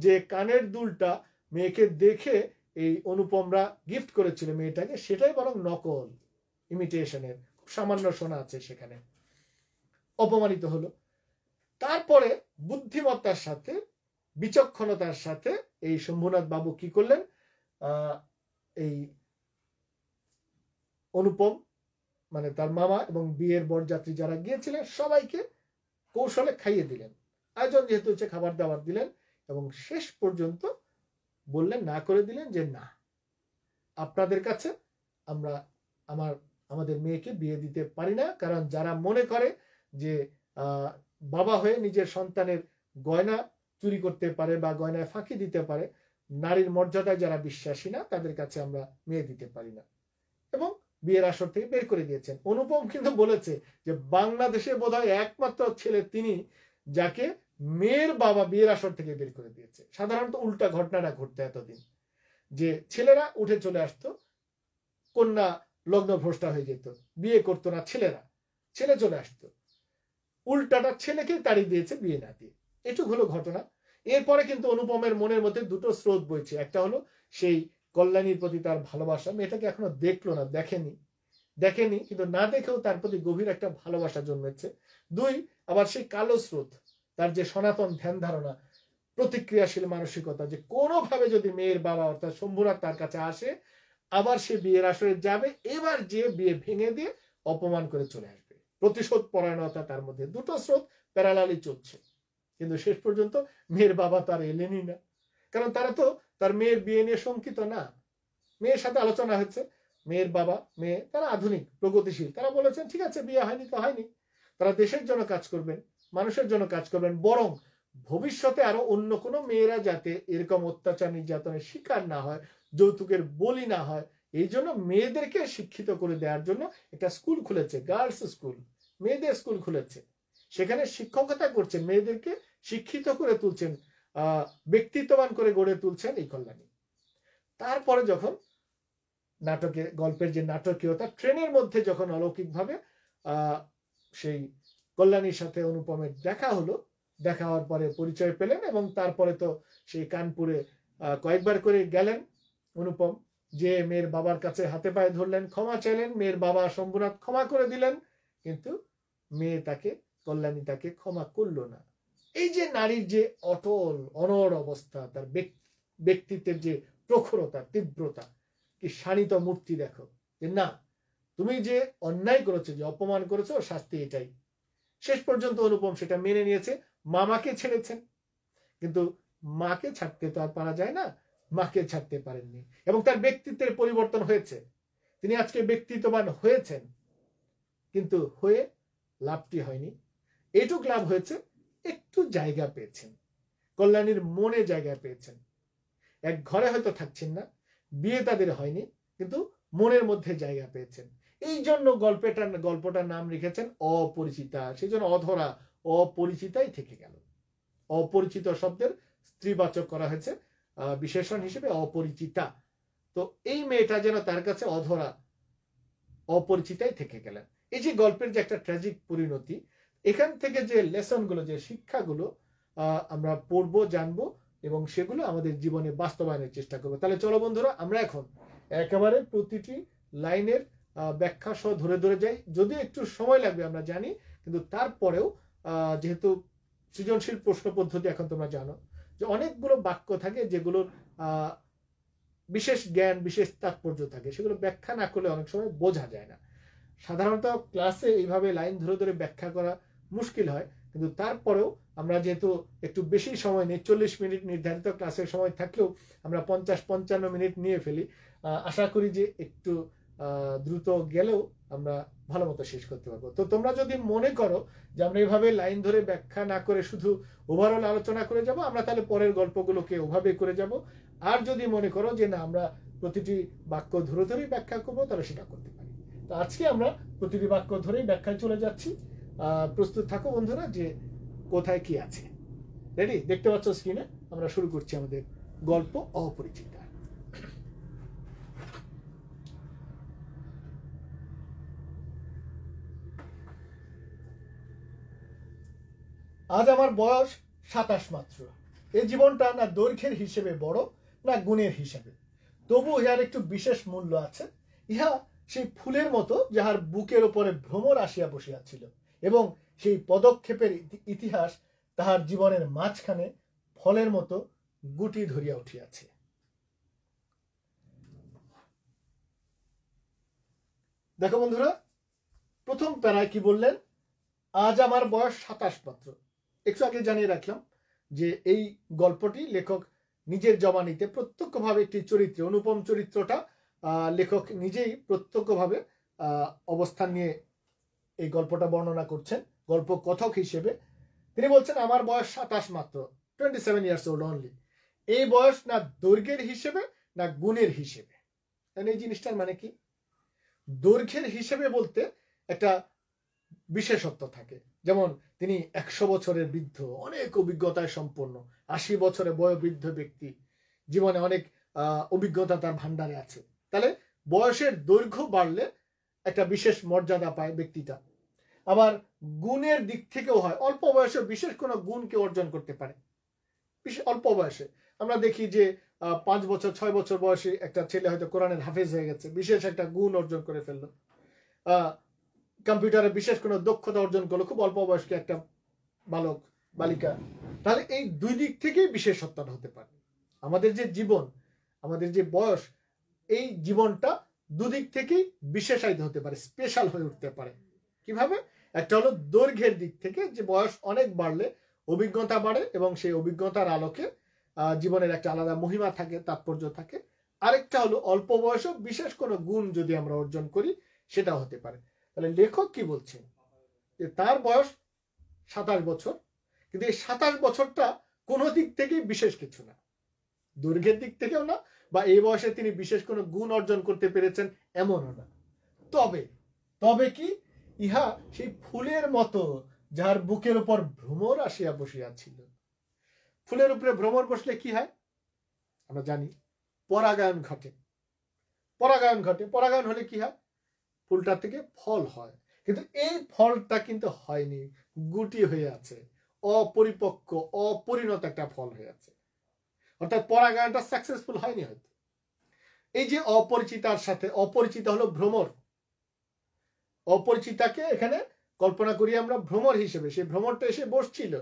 যে কানের দুলটা মেয়েকে দেখে এই অনুপমরা গিফট করেছিল মেয়েটাকে, সেটাই বরং নকল, ইমিটেশনের, সামান্য সোনা আছে সেখানে। অপমানিত হলো। তারপরে বুদ্ধিমত্তার সাথে বিচক্ষণতার সাথে এই শম্ভুনাথ বাবু কি করলেন, এই অনুপম মানে তার মামা এবং বিয়ের বরযাত্রী যারা গিয়েছিলেন সবাইকে কৌশলে খাইয়ে দিলেন, আয়োজন যেহেতু হচ্ছে খাবার দাবার দিলেন এবং শেষ পর্যন্ত বললেন, না করে দিলেন যে না, আপনাদের কাছে আমরা আমার আমাদের মেয়েকে বিয়ে দিতে পারি না। কারণ যারা মনে করে যে বাবা হয়ে নিজের সন্তানের গয়না চুরি করতে পারে বা গয়নায় ফাঁকি দিতে পারে, নারীর মর্যাদায় যারা বিশ্বাসী না তাদের কাছে আমরা মেয়ে দিতে পারি না, এবং বিয়ের আসর থেকে বের করে দিয়েছেন। অনুপম কিন্তু বলেছে যে বাংলাদেশে বোধহয় একমাত্র ছেলে তিনি যাকে মেয়ের বাবা বিয়ের আসর থেকে বের করে দিয়েছে। সাধারণত উল্টা ঘটনাটা ঘটতো এতদিন, যে ছেলেরা উঠে চলে আসতো, কন্যা লগ্ন ভ্রষ্টা হয়ে যেত, বিয়ে করতো না ছেলেরা, ছেলে চলে আসতো, উল্টাটা ছেলেকে তাড়িয়ে দিয়েছে বিয়ে না দিয়ে। এটুক হলো ঘটনা। এরপরে কিন্তু অনুপমের মনের মধ্যে দুটো স্রোত বইছে, একটা হলো সেই কল্যাণীর প্রতি তার ভালোবাসা, মেয়েটাকে এখনো দেখলো না, দেখেনি দেখেনি কিন্তু না দেখেও তার প্রতি গভীর একটা ভালোবাসা জন্মেছে। দুই, আবার সেই কালো স্রোত, তার যে সনাতন ধ্যান ধারণা, প্রতিক্রিয়াশীল মানসিকতা, যে কোনোভাবে যদি মেয়ের বাবা অর্থাৎ শম্ভুনাথ তার কাছে আসে আবার সে বিয়ের আসরে যাবে, এবার যে বিয়ে ভেঙে দিয়ে অপমান করে চলে আসবে, প্রতিশোধ পরায়ণতা তার মধ্যে, দুটো স্রোত প্যারালালি চলছে। কিন্তু শেষ পর্যন্ত মেয়ের বাবা তার এলেনই না, কারণ তারা তো তার মেয়ের বিয়ে নিয়ে শঙ্কিত না। মেয়ের সাথে আলোচনা হয়েছে, মেয়ের বাবা মেয়ে তারা আধুনিক প্রগতিশীল, তারা বলেছেন ঠিক আছে বিয়ে হয়নি তো হয়নি, তারা দেশের জন্য কাজ করবেন, মানুষের জন্য কাজ করবেন, বরং ভবিষ্যতে আরো অন্য কোনো মেয়েরা যাতে এরকম অত্যাচার নির্যাতনের শিকার না হয়, যৌতুকের বলি না হয়, এই জন্য মেয়েদেরকে শিক্ষিত করে দেওয়ার জন্য একটা স্কুল খুলেছে, গার্লস স্কুল, মেয়েদের স্কুল খুলেছে, সেখানে শিক্ষকতা করছেন, মেয়েদেরকে শিক্ষিত করে তুলছেন, আহ ব্যক্তিত্ববান করে গড়ে তুলছেন এই কল্যাণী। তারপরে যখন নাটকের গল্পের যে নাটকীয়তা, ট্রেনের মধ্যে যখন অলৌকিকভাবে আহ সেই কল্যাণীর সাথে অনুপমের দেখা হলো, দেখা হওয়ার পরে পরিচয় পেলেন এবং তারপরে তো সেই কানপুরে কয়েকবার করে গেলেন অনুপম, যে মেয়ের বাবার কাছে হাতে পায়ে ধরলেন, ক্ষমা চাইলেন, মেয়ের বাবা শম্ভুনাথ ক্ষমা করে দিলেন, কিন্তু মেয়ে তাকে কল্যাণী তাকে ক্ষমা করলো না। এই যে নারীর যে অটল অনড় অবস্থা, তার ব্যক্তিত্বের যে প্রখরতা, তীব্রতা, কি শানিত মূর্তি দেখো, যে না তুমি যে অন্যায় করেছো, যে অপমান করেছো, শাস্তি এটাই। শেষ পর্যন্ত অনুপম সেটা মেনে নিয়েছে, মামাকে ছেড়েছেন, কিন্তু মাকে ছাড়তে তো আর পারা যায় না, মাকে ছাড়তে পারেননি এবং তার ব্যক্তিত্বের পরিবর্তন হয়েছে, তিনি আজকে ব্যক্তিত্ববান হয়েছেন, কিন্তু হয়ে লাভটি হয়নি। এইটুক লাভ হয়েছে, একটু জায়গা পেয়েছেন, কল্যাণীর মনে জায়গা পেয়েছেন। এক ঘরে হয়তো থাকছেন না, বিয়ে তাদের হয়নি, কিন্তু মনের মধ্যে জায়গা পেয়েছেন। এই জন্য গল্পটা গল্পটার নাম রেখেছেন অপরিচিতা, সেই জন্য অধরা অপরিচিতাই থেকে গেল। অপরিচিত শব্দের স্ত্রীবাচক করা হয়েছে বিশেষণ হিসেবে অপরিচিতা। তো এই মেয়েটা যেন তার কাছে অধরা, অপরিচিতাই থেকে গেলেন। এই যে গল্পের যে একটা ট্র্যাজিক পরিণতি, এখান থেকে যে লেসনগুলো, যে শিক্ষাগুলো আমরা পড়বো, জানবো এবং সেগুলো আমাদের জীবনে বাস্তবায়নের চেষ্টা করবো। তাহলে চলো বন্ধুরা, আমরা এখন একেবারে প্রতিটি লাইনের ব্যাখ্যা সহ ধরে ধরে যাই, যদি একটু সময় লাগবে আমরা জানি, কিন্তু তারপরেও যেহেতু সৃজনশীল প্রশ্ন পদ্ধতি এখন তোমরা জানো যে অনেকগুলো বাক্য থাকে যেগুলোর বিশেষ জ্ঞান, বিশেষ তাৎপর্য থাকে, সেগুলো ব্যাখ্যা না করলে অনেক সময় বোঝা যায় না। সাধারণত ক্লাসে এইভাবে লাইন ধরে ধরে ব্যাখ্যা করা মুশকিল হয়, কিন্তু তারপরেও আমরা যেহেতু একটু বেশি সময় নিই, চল্লিশ মিনিট নির্ধারিত ক্লাসের সময় থাকলেও আমরা পঞ্চাশ পঞ্চান্ন মিনিট নিয়ে ফেলি, আশা করি যে একটু দ্রুত গেলেও আমরা ভালো মতো শেষ করতে পারবো। তো তোমরা যদি মনে করো যে আমরা এইভাবে লাইন ধরে ব্যাখ্যা না করে শুধু ওভারঅল আলোচনা করে যাব, আমরা তাহলে পরের গল্পগুলোকে ওভাবে করে যাব। আর যদি মনে করো যে না আমরা প্রতিটি বাক্য ধরে ধরেই ব্যাখ্যা করবো, তাহলে সেটা করতে পারি। তো আজকে আমরা প্রতিটি বাক্য ধরেই ব্যাখ্যায় চলে যাচ্ছি। প্রস্তুত থাকো বন্ধুরা যে কোথায় কি আছে। রেডি? দেখতে পাচ্ছ স্ক্রিনে। আমরা শুরু করছি আমাদের গল্প অপরিচিতা। আজ আমার বয়স সাতাশ মাত্র। এই জীবনটা না দৈর্ঘ্যের হিসেবে বড়, না গুণের হিসেবে, তবু ইহার একটু বিশেষ মূল্য আছে। ইহা সেই ফুলের মতো যাহার বুকের ওপরে ভ্রমর আসিয়া বসিয়াছিল, এবং সেই পদক্ষেপের ইতিহাস তাহার জীবনের মাঝখানে ফলের মতো গুটি ধরিয়া উঠিয়াছে। দেখো বন্ধুরা, প্রথম প্যারায় কি বললেন, আজ আমার বয়স সাতাশ মাত্র। একটু আগে জানিয়ে রাখলাম যে এই গল্পটি লেখক নিজের জবানিতে প্রত্যক্ষভাবে একটি চরিত্রে, অনুপম চরিত্রটা লেখক নিজেই প্রত্যক্ষভাবে অবস্থান নিয়ে এই গল্পটা বর্ণনা করছেন গল্প কথক হিসেবে। তিনি বলছেন আমার বয়স সাতাশ মাত্র, twenty seven years old only. এই বয়স না দৈর্ঘ্যের হিসেবে না গুণের হিসেবে। এই জিনিসটার মানে কি? দৈর্ঘ্যের হিসেবে বলতে একটা বিশেষত্ব থাকে, যেমন তিনি একশো বছরের বৃদ্ধ, অনেক অভিজ্ঞতায় সম্পন্ন, আশি বছরে বয়োবৃদ্ধ ব্যক্তি, জীবনে অনেক অভিজ্ঞতা তার ভান্ডারে আছে। তাহলে বয়সের দৈর্ঘ্য বাড়লে একটা বিশেষ মর্যাদা পায় ব্যক্তিটা। আবার গুণের দিক থেকেও হয়, অল্প বয়সে বিশেষ কোনো গুণকে অর্জন করতে পারে। বিশেষ অল্প বয়সে আমরা দেখি যে পাঁচ বছর ছয় বছর বয়সে একটা ছেলে হয়তো কোরআনের হাফেজ হয়ে গেছে, বিশেষ একটা গুণ অর্জন করে ফেললো। কম্পিউটারে বিশেষ কোনো দক্ষতা অর্জন করলো খুব অল্প বয়স্ক একটা বালক বালিকা। তাহলে এই দুই দিক থেকেই বিশেষত্বটা হতে পারে। আমাদের যে জীবন, আমাদের যে বয়স, এই জীবনটা দুদিক থেকেই বিশেষায়িত হতে পারে, স্পেশাল হয়ে উঠতে পারে। কিভাবে? একটা হলো দৈর্ঘ্যের দিক থেকে, যে বয়স অনেক বাড়লে অভিজ্ঞতা বাড়ে এবং সেই অভিজ্ঞতার আলোকে জীবনের একটা আলাদা মহিমা থাকে, তাৎপর্য থাকে। আরেকটা হলো অল্প বয়সে বিশেষ কোনো গুণ যদি আমরা অর্জন করি, সেটা হতে পারে। তাহলে লেখক কি বলছেন, যে তার বয়স সাতাশ বছর, কিন্তু এই সাতাশ বছরটা কোনো দিক থেকে বিশেষ কিছু না, দৈর্ঘ্যের দিক থেকেও না, বা এই বয়সে তিনি বিশেষ কোনো গুণ অর্জন করতে পেরেছেন এমনও না। তবে তবে কি, ইহা সেই ফুলের মতো যার বুকের উপর ভ্রমর আসিয়া বসিয়াছিল। ফুলের উপরে ভ্রমর বসলে কি হয় আমরা জানি, পরাগায়ন ঘটে। পরাগায়ন ঘটে পরাগায়ন হলে কি হয়, ফুলটা থেকে ফল হয়। কিন্তু এই ফলটা কিন্তু হয়নি, গুটি হয়ে আছে, অপরিপক্ক অপরিণত একটা ফল হয়ে আছে, অর্থাৎ পরাগায়নটা সাকসেসফুল হয়নি হয়তো। এই যে অপরিচিতার সাথে, অপরিচিতা হলো ভ্রমর। অপরিচিতাকে এখানে কল্পনা করি আমরা ভ্রমর হিসেবে, সেই ভ্রমরটা এসে বসছিল,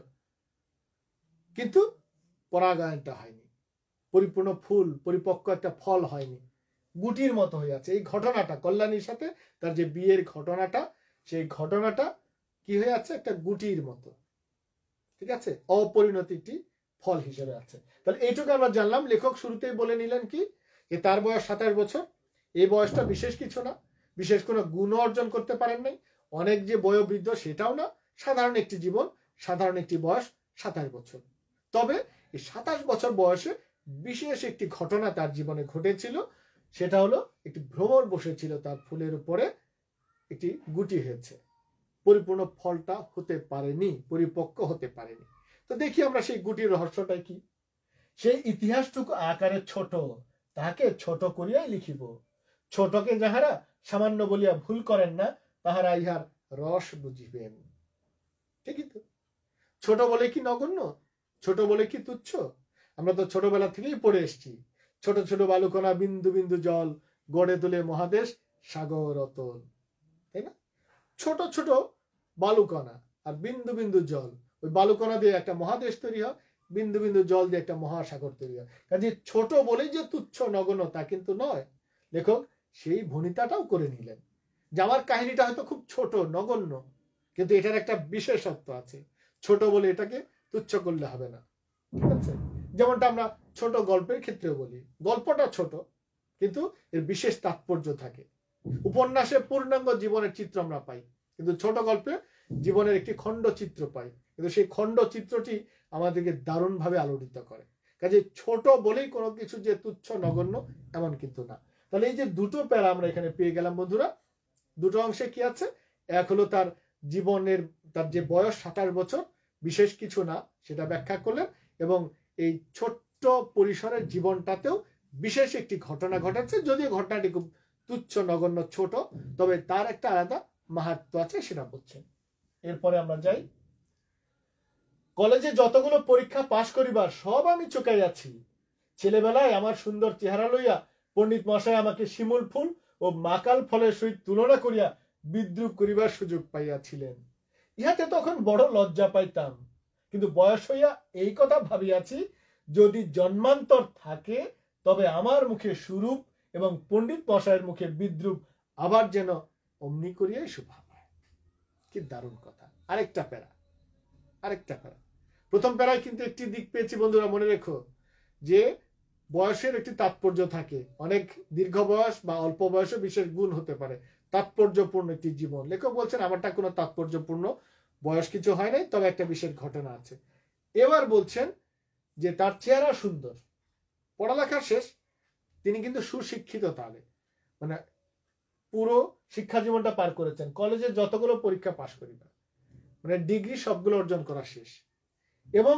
কিন্তু পরাগায়নটা হয়নি, পরিপূর্ণ ফুল পরিপক্ক একটা ফল হয়নি, গুটির মতো হয়ে আছে। এই ঘটনাটা কল্যাণীর সাথে তার যে বিয়ের ঘটনাটা, সেই ঘটনাটা কি হয়ে আছে, একটা গুটির মতো, ঠিক আছে, অপরিণতিটি ফল হিসেবে আছে। তাহলে এইটুকু আমরা জানলাম। লেখক শুরুতেই বলে নিলেন কি, যে তার বয়স সাতাশ বছর, এই বয়সটা বিশেষ কিছু না, বিশেষ কোনো গুণ অর্জন করতে পারেন নাই, অনেক যে বয়োবৃদ্ধ সেটাও না, সাধারণ একটি জীবন, সাধারণ একটি বয়স সাতাশ বছর। তবে এই সাতাশ বছর বয়সে বিশেষ একটি ঘটনা তার জীবনে ঘটেছিল, সেটা হলো একটি ভ্রমর বসেছিল তার ফুলের উপরে, একটি গুটি হয়েছে, পরিপূর্ণ ফলটা হতে পারেনি, পরিপক্ক হতে পারেনি। তো দেখি আমরা সেই গুটির রহস্যটা কি। সেই ইতিহাসটুকু আকারে ছোট, তাহাকে ছোট করিয়াই লিখিব। ছোটকে যাহারা সামান্য বলিয়া ভুল করেন না, তাহারা ইহার রস বুঝিবেন। ঠিকই তো, ছোট বলে কি নগণ্য, ছোট বলে কি তুচ্ছ? আমরা তো ছোটবেলা থেকেই পড়ে এসছি, ছোট ছোট বালুকণা বিন্দু বিন্দু জল গড়ে তোলে মহাদেশ সাগর অতল, তাই না? ছোট ছোট বালুকণা আর বিন্দু বিন্দু জল, ওই বালুকণা দিয়ে একটা মহাদেশ তৈরি হয়, বিন্দু বিন্দু জল দিয়ে একটা মহাসাগর তৈরি হয়। কাজে ছোট বলে যে তুচ্ছ নগণ্য তা কিন্তু নয়। লেখক সেই ভনিতাটাও করে নিলেন যে আমার কাহিনীটা হয়তো খুব ছোট নগণ্য, কিন্তু এটার একটা বিশেষত্ব আছে, ছোট বলে এটাকে তুচ্ছ করলে হবে না, ঠিক আছে? যেমনটা আমরা ছোট গল্পের ক্ষেত্রে বলি, গল্পটা ছোট কিন্তু এর বিশেষ তাৎপর্য থাকে। উপন্যাসে পূর্ণাঙ্গ জীবনের চিত্র আমরা পাই, কিন্তু ছোট গল্পে জীবনের একটি খণ্ড চিত্র পাই, কিন্তু সেই খণ্ড চিত্রটি আমাদেরকে দারুণভাবে আলোড়িত করে। কাজে ছোট বলেই কোনো কিছু যে তুচ্ছ নগণ্য এমন কিন্তু না। তাহলে এই যে দুটো প্যারা আমরা এখানে পেয়ে গেলাম বন্ধুরা, দুটো অংশে কি আছে, এক হলো তার জীবনের, তার যে বয়স সাতাশ বছর বিশেষ কিছু না সেটা ব্যাখ্যা করলেন, এবং এই ছোট্ট পরিসরের জীবনটাতেও বিশেষ একটি ঘটনা ঘটাচ্ছে, যদিও ঘটনাটি খুব তুচ্ছ নগণ্য ছোট, তবে তার একটা আলাদা মাহাত্ম্য আছে সেটা বলছেন। এরপরে আমরা যাই, কলেজে যতগুলো পরীক্ষা পাশ করিবার সব আমি চুকাইয়াছি। ছেলেবেলায় আমার সুন্দর চেহারা লইয়া পণ্ডিত মশাই আমাকে শিমুল ফুল ও মাকাল ফলের সহিত তুলনা করিয়া বিদ্রুপ করিবার সুযোগ পাইয়াছিলেন। ইহাতে তখন বড় লজ্জা পাইতাম, কিন্তু বয়স হইয়া এই কথা ভাবিয়াছি যদি জন্মান্তর থাকে তবে আমার মুখে সুরূপ এবং পণ্ডিত মশায়ের মুখে বিদ্রূপ আবার যেন অমনি করিয়া শোভা পায়। কি দারুণ কথা। আরেকটা প্যারা আরেকটা প্যারা প্রথম প্যারায় কিন্তু একটি দিক পেয়েছি বন্ধুরা, মনে রেখো যে বয়সের একটি তাৎপর্য থাকে। অনেক দীর্ঘ বয়স বা অল্প বয়সে বিশেষ গুণ হতে পারে। তাৎপর্যপূর্ণ একটি জীবন। লেখক বলছেন আমারটা কোনো তাৎপর্যপূর্ণ বয়স কিছু হয় নাই, তবে একটা বিশেষ ঘটনা আছে। এবার বলছেন যে তার চেহারা সুন্দর, পড়ালেখা শেষ, তিনি কিন্তু সুশিক্ষিত, তাহলে মানে পুরো শিক্ষা জীবনটা পার করেছেন, কলেজে যতগুলো পরীক্ষা পাশ করিনা মানে ডিগ্রি সবগুলো অর্জন করা শেষ, এবং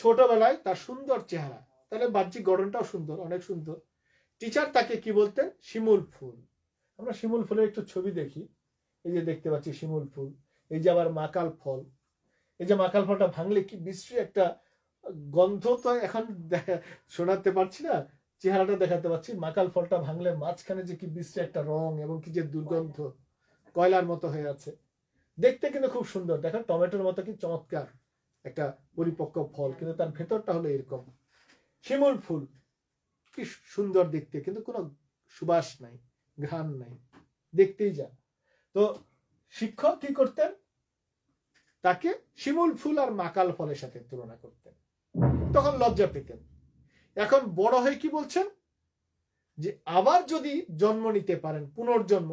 ছোটবেলায় তার সুন্দর চেহারা, তাহলে বাহ্যিক গঠনটাও সুন্দর, অনেক সুন্দর। টিচার তাকে কি বলতেন? শিমুল ফুল। আমরা শিমুল ফুলের একটু ছবি দেখি, এই যে দেখতে পাচ্ছি শিমুল ফুল, এই যে আবার মাকাল ফল, এই যে মাকাল ফলটা ভাঙলে কি বিশ্রী একটা গন্ধ, তো এখন শোনাতে পারছি না, চেহারাটা দেখাতে পারছি। মাকাল ফলটা ভাঙলে মাঝখানে যে কি বিশ্রী একটা রং এবং কি যে দুর্গন্ধ, কয়লার মতো হয়ে আছে, দেখতে কিন্তু খুব সুন্দর, দেখেন টমেটোর মতো কি চমৎকার একটা পরিপক্ক ফল, কিন্তু তার ভেতরটা হলো এরকম। শিমুল ফুল কি সুন্দর দেখতে, কিন্তু কোনো সুবাস নাই, ঘ্রাণ নাই, দেখতেই যা। তো শিক্ষক কি করতেন? তাকে শিমুল ফুল আর মাকাল ফলের সাথে তুলনা করতেন, তখন লজ্জা পেতেন। এখন বড় হয়ে কি বলছেন? যে আবার যদি জন্ম নিতে পারেন, পুনর্জন্ম।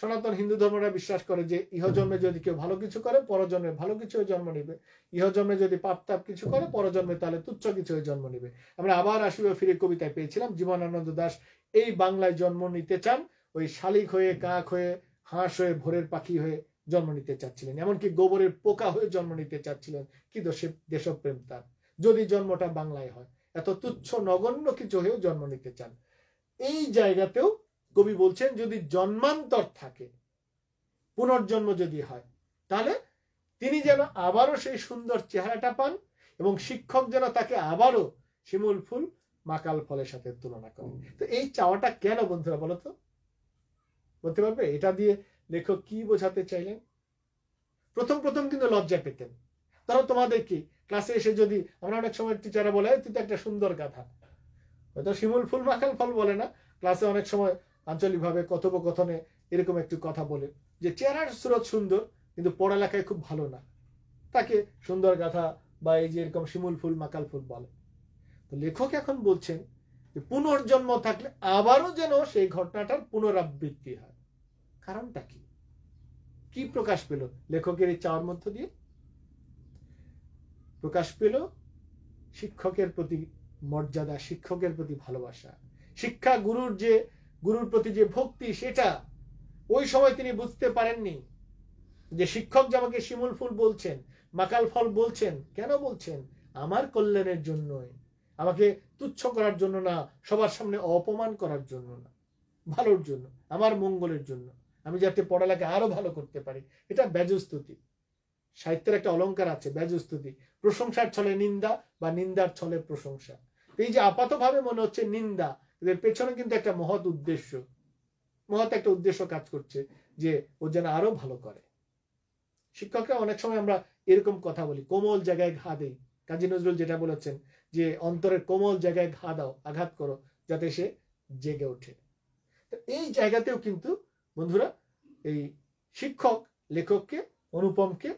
সনাতন হিন্দু ধর্মরা বিশ্বাস করে যে ইহজন্মে যদি কেউ ভালো কিছু করে পরজন্মে ভালো কিছু হয়ে জন্ম নিবে, ইহজন্মে যদি পাপ তাপ কিছু করে পরজন্মে তাহলে তুচ্ছ কিছু হয়ে জন্ম নিবে। আমরা আবার আসিবে ফিরে কবিতায় পেয়েছিলাম জীবনানন্দ দাশ এই বাংলায় জন্ম নিতে চান, ওই শালিক হয়ে, কাক হয়ে, হাঁস হয়ে, ভোরের পাখি হয়ে জন্ম নিতে চাচ্ছিলেন, এমনকি গোবরের পোকা হয়ে জন্ম নিতে চাচ্ছিলেন। কি দোষে দেশপ্রেম তার, যদি জন্মটা বাংলায় হয়, এত তুচ্ছ নগণ্য কিছু হয়েও জন্ম নিতে চান। এই জায়গাতেও কবি বলছেন যদি জন্মান্তর থাকে, পুনর্জন্ম যদি হয়, তাহলে তিনি যেন আবারও সেই সুন্দর চেহারাটা পান এবং শিক্ষক যেন তাকে আবারও শিমুল ফুল মাকাল ফলের সাথে তুলনা করেন। তো এই চাওয়াটা কেন বন্ধুরা বলো তো? বলতে পারবে এটা দিয়ে লেখক কি বোঝাতে চাইলেন? প্রথম প্রথম কিন্তু লজ্জা পেতেন। ধরো তোমাদের কি ক্লাসে এসে যদি, আমরা অনেক সময় টিচাররা বলে তুই তো একটা সুন্দর গাধা, হয়তো শিমুল ফুল মাকাল ফল বলে না, ক্লাসে অনেক সময় আঞ্চলিকভাবে কথোপকথনে এরকম একটু কথা বলে যে চেহারার সুরত সুন্দর কিন্তু পড়ালেখায় খুব ভালো না, তাকে সুন্দর গাথা বা এই যে এরকম শিমুল ফুল মাকাল ফুল বলে। তো লেখক এখন বলছেন যে পুনর্জন্ম থাকলে আবারও যেন সেই ঘটনাটার পুনরাবৃত্তি হয়। কারণটা কি কি প্রকাশ পেল লেখকের এই চাওয়ার মধ্য দিয়ে? প্রকাশ পেল শিক্ষকের প্রতি মর্যাদা, শিক্ষকের প্রতি ভালোবাসা, শিক্ষা গুরুর যে গুরুর প্রতি যে ভক্তি, সেটা ওই সময় তিনি বুঝতে পারেননি যে শিক্ষক যে আমাকে শিমুল ফুল বলছেন, মাকাল ফল বলছেন, কেন বলছেন? আমার কল্যাণের জন্যই, আমাকে তুচ্ছ করার জন্য না, সবার সামনে অপমান করার জন্য না, ভালোর জন্য, আমার মঙ্গলের জন্য, আমি যাতে পড়ালেখা আরো ভালো করতে পারি। এটা ব্যাজস্তুতি। সাহিত্যের একটা অলঙ্কার আছে ব্যাজস্তুতি, প্রশংসার ছলে নিন্দা বা নিন্দার ছলে প্রশংসা। এই যে আপাতভাবে মনে হচ্ছে নিন্দা, এদের পেছনে কিন্তু একটা মহৎ উদ্দেশ্য, মহৎ একটা উদ্দেশ্য কাজ করছে যে ও যেন আরো ভালো করে। শিক্ষকরা অনেক সময় আমরা এরকম কথা বলি, কোমল জায়গায় ঘা দেই। কাজী নজরুল যেটা বলেছেন যে অন্তরের কোমল জায়গায় ঘা দাও, আঘাত করো যাতে সে জেগে ওঠে। তো এই জায়গাতেও কিন্তু বন্ধুরা এই শিক্ষক লেখককে, অনুপমকে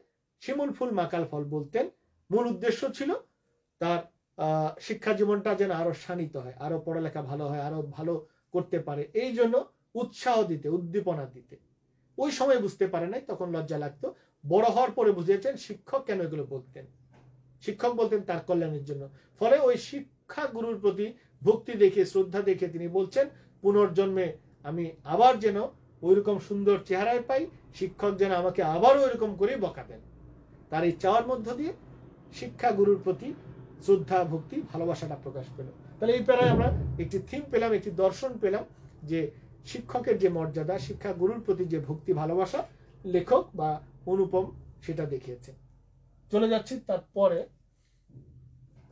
শিমুল ফুল মাকাল ফল বলতেন। মূল উদ্দেশ্য ছিল তার শিক্ষা জীবনটা যেন আরো শানিত হয়, আরো পড়ালেখা ভালো হয়, আরো ভালো করতে পারে, এই জন্য উৎসাহ দিতে, উদ্দীপনা দিতে। ওই সময় বুঝতে পারে নাই, তখন লজ্জা লাগতো। বড় হওয়ার পরে বুঝেছেন শিক্ষক কেন এগুলো বলতেন। শিক্ষক বলতেন তার কল্যাণের জন্য। ফলে ওই শিক্ষা গুরুর প্রতি ভক্তি দেখে, শ্রদ্ধা দেখে তিনি বলছেন পুনর্জন্মে আমি আবার যেন ওইরকম সুন্দর চেহারায় পাই, শিক্ষক যেন আমাকে আবার ওইরকম করেই বকা দেন। তার এই চাওয়ার মধ্য দিয়ে শিক্ষা গুরুর প্রতি শ্রদ্ধা, ভক্তি, ভালোবাসাটা প্রকাশ পেল। তাহলে এই প্যারায় আমরা একটি থিম পেলাম, একটি দর্শন পেলাম যে শিক্ষকের যে মর্যাদা, শিক্ষা গুরুর প্রতি যে ভক্তি, ভালোবাসা লেখক বা অনুপম সেটা দেখিয়েছে। চলে যাচ্ছি তারপরে,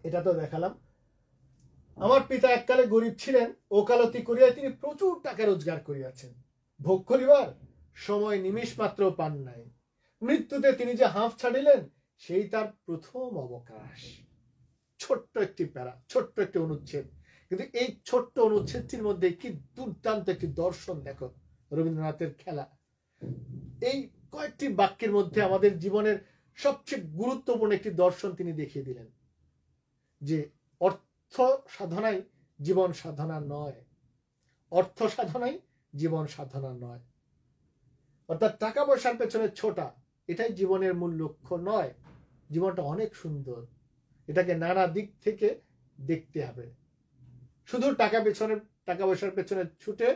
এটা তো দেখালাম। আমার পিতা এককালে গরিব ছিলেন, ওকালতি করিয়া তিনি প্রচুর টাকা রোজগার করিয়াছেন, ভোগ করিবার সময় নিমিষ মাত্র পান নাই। মৃত্যুতে তিনি যে হাঁফ ছাড়িলেন সেই তার প্রথম অবকাশ। ছোট্ট একটি প্যারা, ছোট্ট একটি অনুচ্ছেদ, কিন্তু এই ছোট্ট অনুচ্ছেদটির মধ্যে কি দুর্দান্ত একটি দর্শন। দেখো রবীন্দ্রনাথের খেলা, এই কয়েকটি বাক্যের মধ্যে আমাদের জীবনের সবচেয়ে গুরুত্বপূর্ণ একটি দর্শন তিনি দেখিয়ে দিলেন, যে অর্থ সাধনাই জীবন সাধনা নয়, অর্থ সাধনাই জীবন সাধনা নয়। অর্থাৎ টাকা পয়সার পেছনে ছোটা, এটাই জীবনের মূল লক্ষ্য নয়। জীবনটা অনেক সুন্দর, এটাকে নানা দিক থেকে দেখতে হবে। শুধু টাকা পেছনে টাকা পয়সার পেছনে ছুটে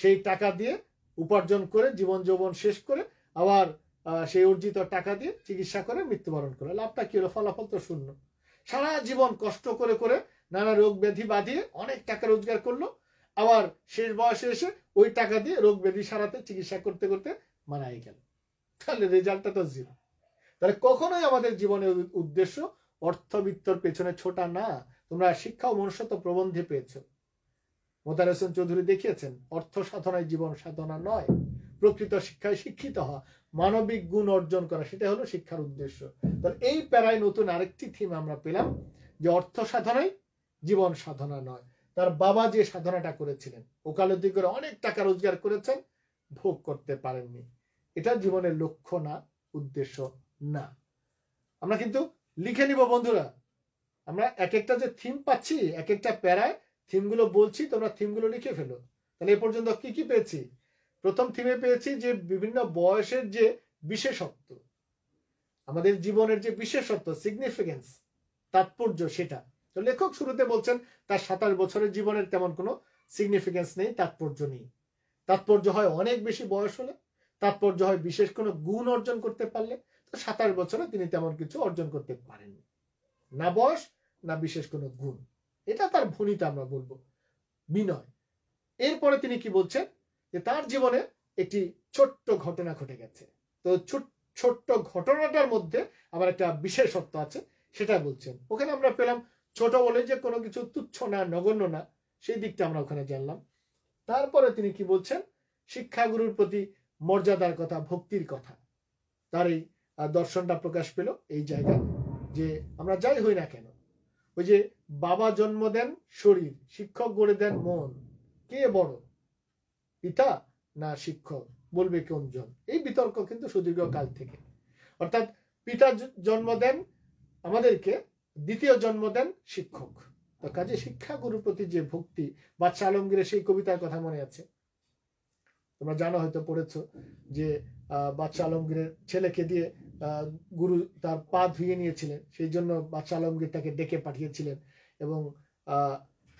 সেই টাকা দিয়ে উপার্জন করে জীবন যৌবন শেষ করে আবার সেই অর্জিত টাকা দিয়ে চিকিৎসা করে মৃত্যুবরণ করে লাভটা কি হলো? ফলাফল তো শূন্য। সারা জীবন কষ্ট করে করে নানা রোগ ব্যাধি বাঁধিয়ে অনেক টাকা রোজগার করলো, আবার শেষ বয়সে এসে ওই টাকা দিয়ে রোগ ব্যাধি সারাতে চিকিৎসা করতে করতে মারাই গেল, তাহলে রেজাল্টটা তো জিরো। তাহলে কখনোই আমাদের জীবনের উদ্দেশ্য অর্থবিত্তর পেছনে ছোটা না। তোমরা শিক্ষা ও মনুষ্যত্ব প্রবন্ধে পেয়েছ, মোতাহার হোসেন চৌধুরী দেখিয়েছেন অর্থ সাধনায় জীবন সাধনা নয়, প্রকৃত শিক্ষায় শিক্ষিত হওয়া, মানবিক গুণ অর্জন করা, সেটা হলো শিক্ষার উদ্দেশ্য। তাহলে এই প্যারায় নতুন আরেকটি থিম আমরা পেলাম, যে অর্থ সাধনায় জীবন সাধনা নয়। তার বাবা যে সাধনাটা করেছিলেন, ওকালতি করে অনেক টাকা রোজগার করেছেন, ভোগ করতে পারেননি, এটা জীবনের লক্ষ্য না, উদ্দেশ্য না। আমরা কিন্তু লিখে নিব বন্ধুরা, আমরা এক একটা যে থিম পাচ্ছি এক একটা প্যারায় থিমগুলো বলছি, তোমরা থিমগুলো লিখে ফেলো। তাহলে এ পর্যন্ত কি কি পেয়েছি? প্রথম থিমে পেয়েছি যে বিভিন্ন বয়সের যে বিশেষত্ব, আমাদের জীবনের যে বিশেষত্ব, সিগনিফিকেন্স, তাৎপর্য, সেটা তো লেখক শুরুতে বলছেন তার সাতাশ বছরের জীবনের তেমন কোনো সিগনিফিকেন্স নেই, তাৎপর্য নেই। তাৎপর্য হয় অনেক বেশি বয়স হলে, তাৎপর্য হয় বিশেষ কোনো গুণ অর্জন করতে পারলে। তো সাতাশ বছরে তিনি তেমন কিছু অর্জন করতে পারেননি, না বয়স না বিশেষ কোনো গুণ, এটা তার ভনিতা আমরা বলবো, বিনয়। এরপরে তিনি কি বলছেন, যে তার জীবনে একটি ছোট্ট ঘটনা ঘটে গেছে, তো ছোট্ট ঘটনাটার মধ্যে আবার একটা বিশেষত্ব আছে, সেটা বলছেন। ওখানে আমরা পেলাম ছোট বলে যে কোনো কিছু তুচ্ছ না, নগণ্য না, সেই দিকটা আমরা ওখানে জানলাম। তারপরে তিনি কি বলছেন, শিক্ষাগুরুর প্রতি মর্যাদার কথা, ভক্তির কথা, তার এই দর্শনটা প্রকাশ পেল এই জায়গায়, যে আমরা যাই হই না কেন, ওই যে বাবা জন্ম দেন শরীর, শিক্ষক গড়ে দেন মন, কে বড়, পিতা না শিক্ষক, বলবে কোনজন? এই বিতর্ক কিন্তু সুদীর্ঘ কাল থেকে। অর্থাৎ পিতা জন্ম দেন আমাদেরকে, দ্বিতীয় জন্ম দেন শিক্ষক। তো কাজে শিক্ষাগুরুর প্রতি যে ভক্তি, বাদশাহ আলমগীরের সেই কবিতার কথা মনে আছে, তোমরা জানো, হয়তো পড়েছ, যে বাদশাহ আলমগীরের ছেলেকে দিয়ে গুরু তার পা ধুয়ে নিয়েছিলেন, সেই জন্য বাদশাহ আলমগীর তাকে ডেকে পাঠিয়েছিলেন, এবং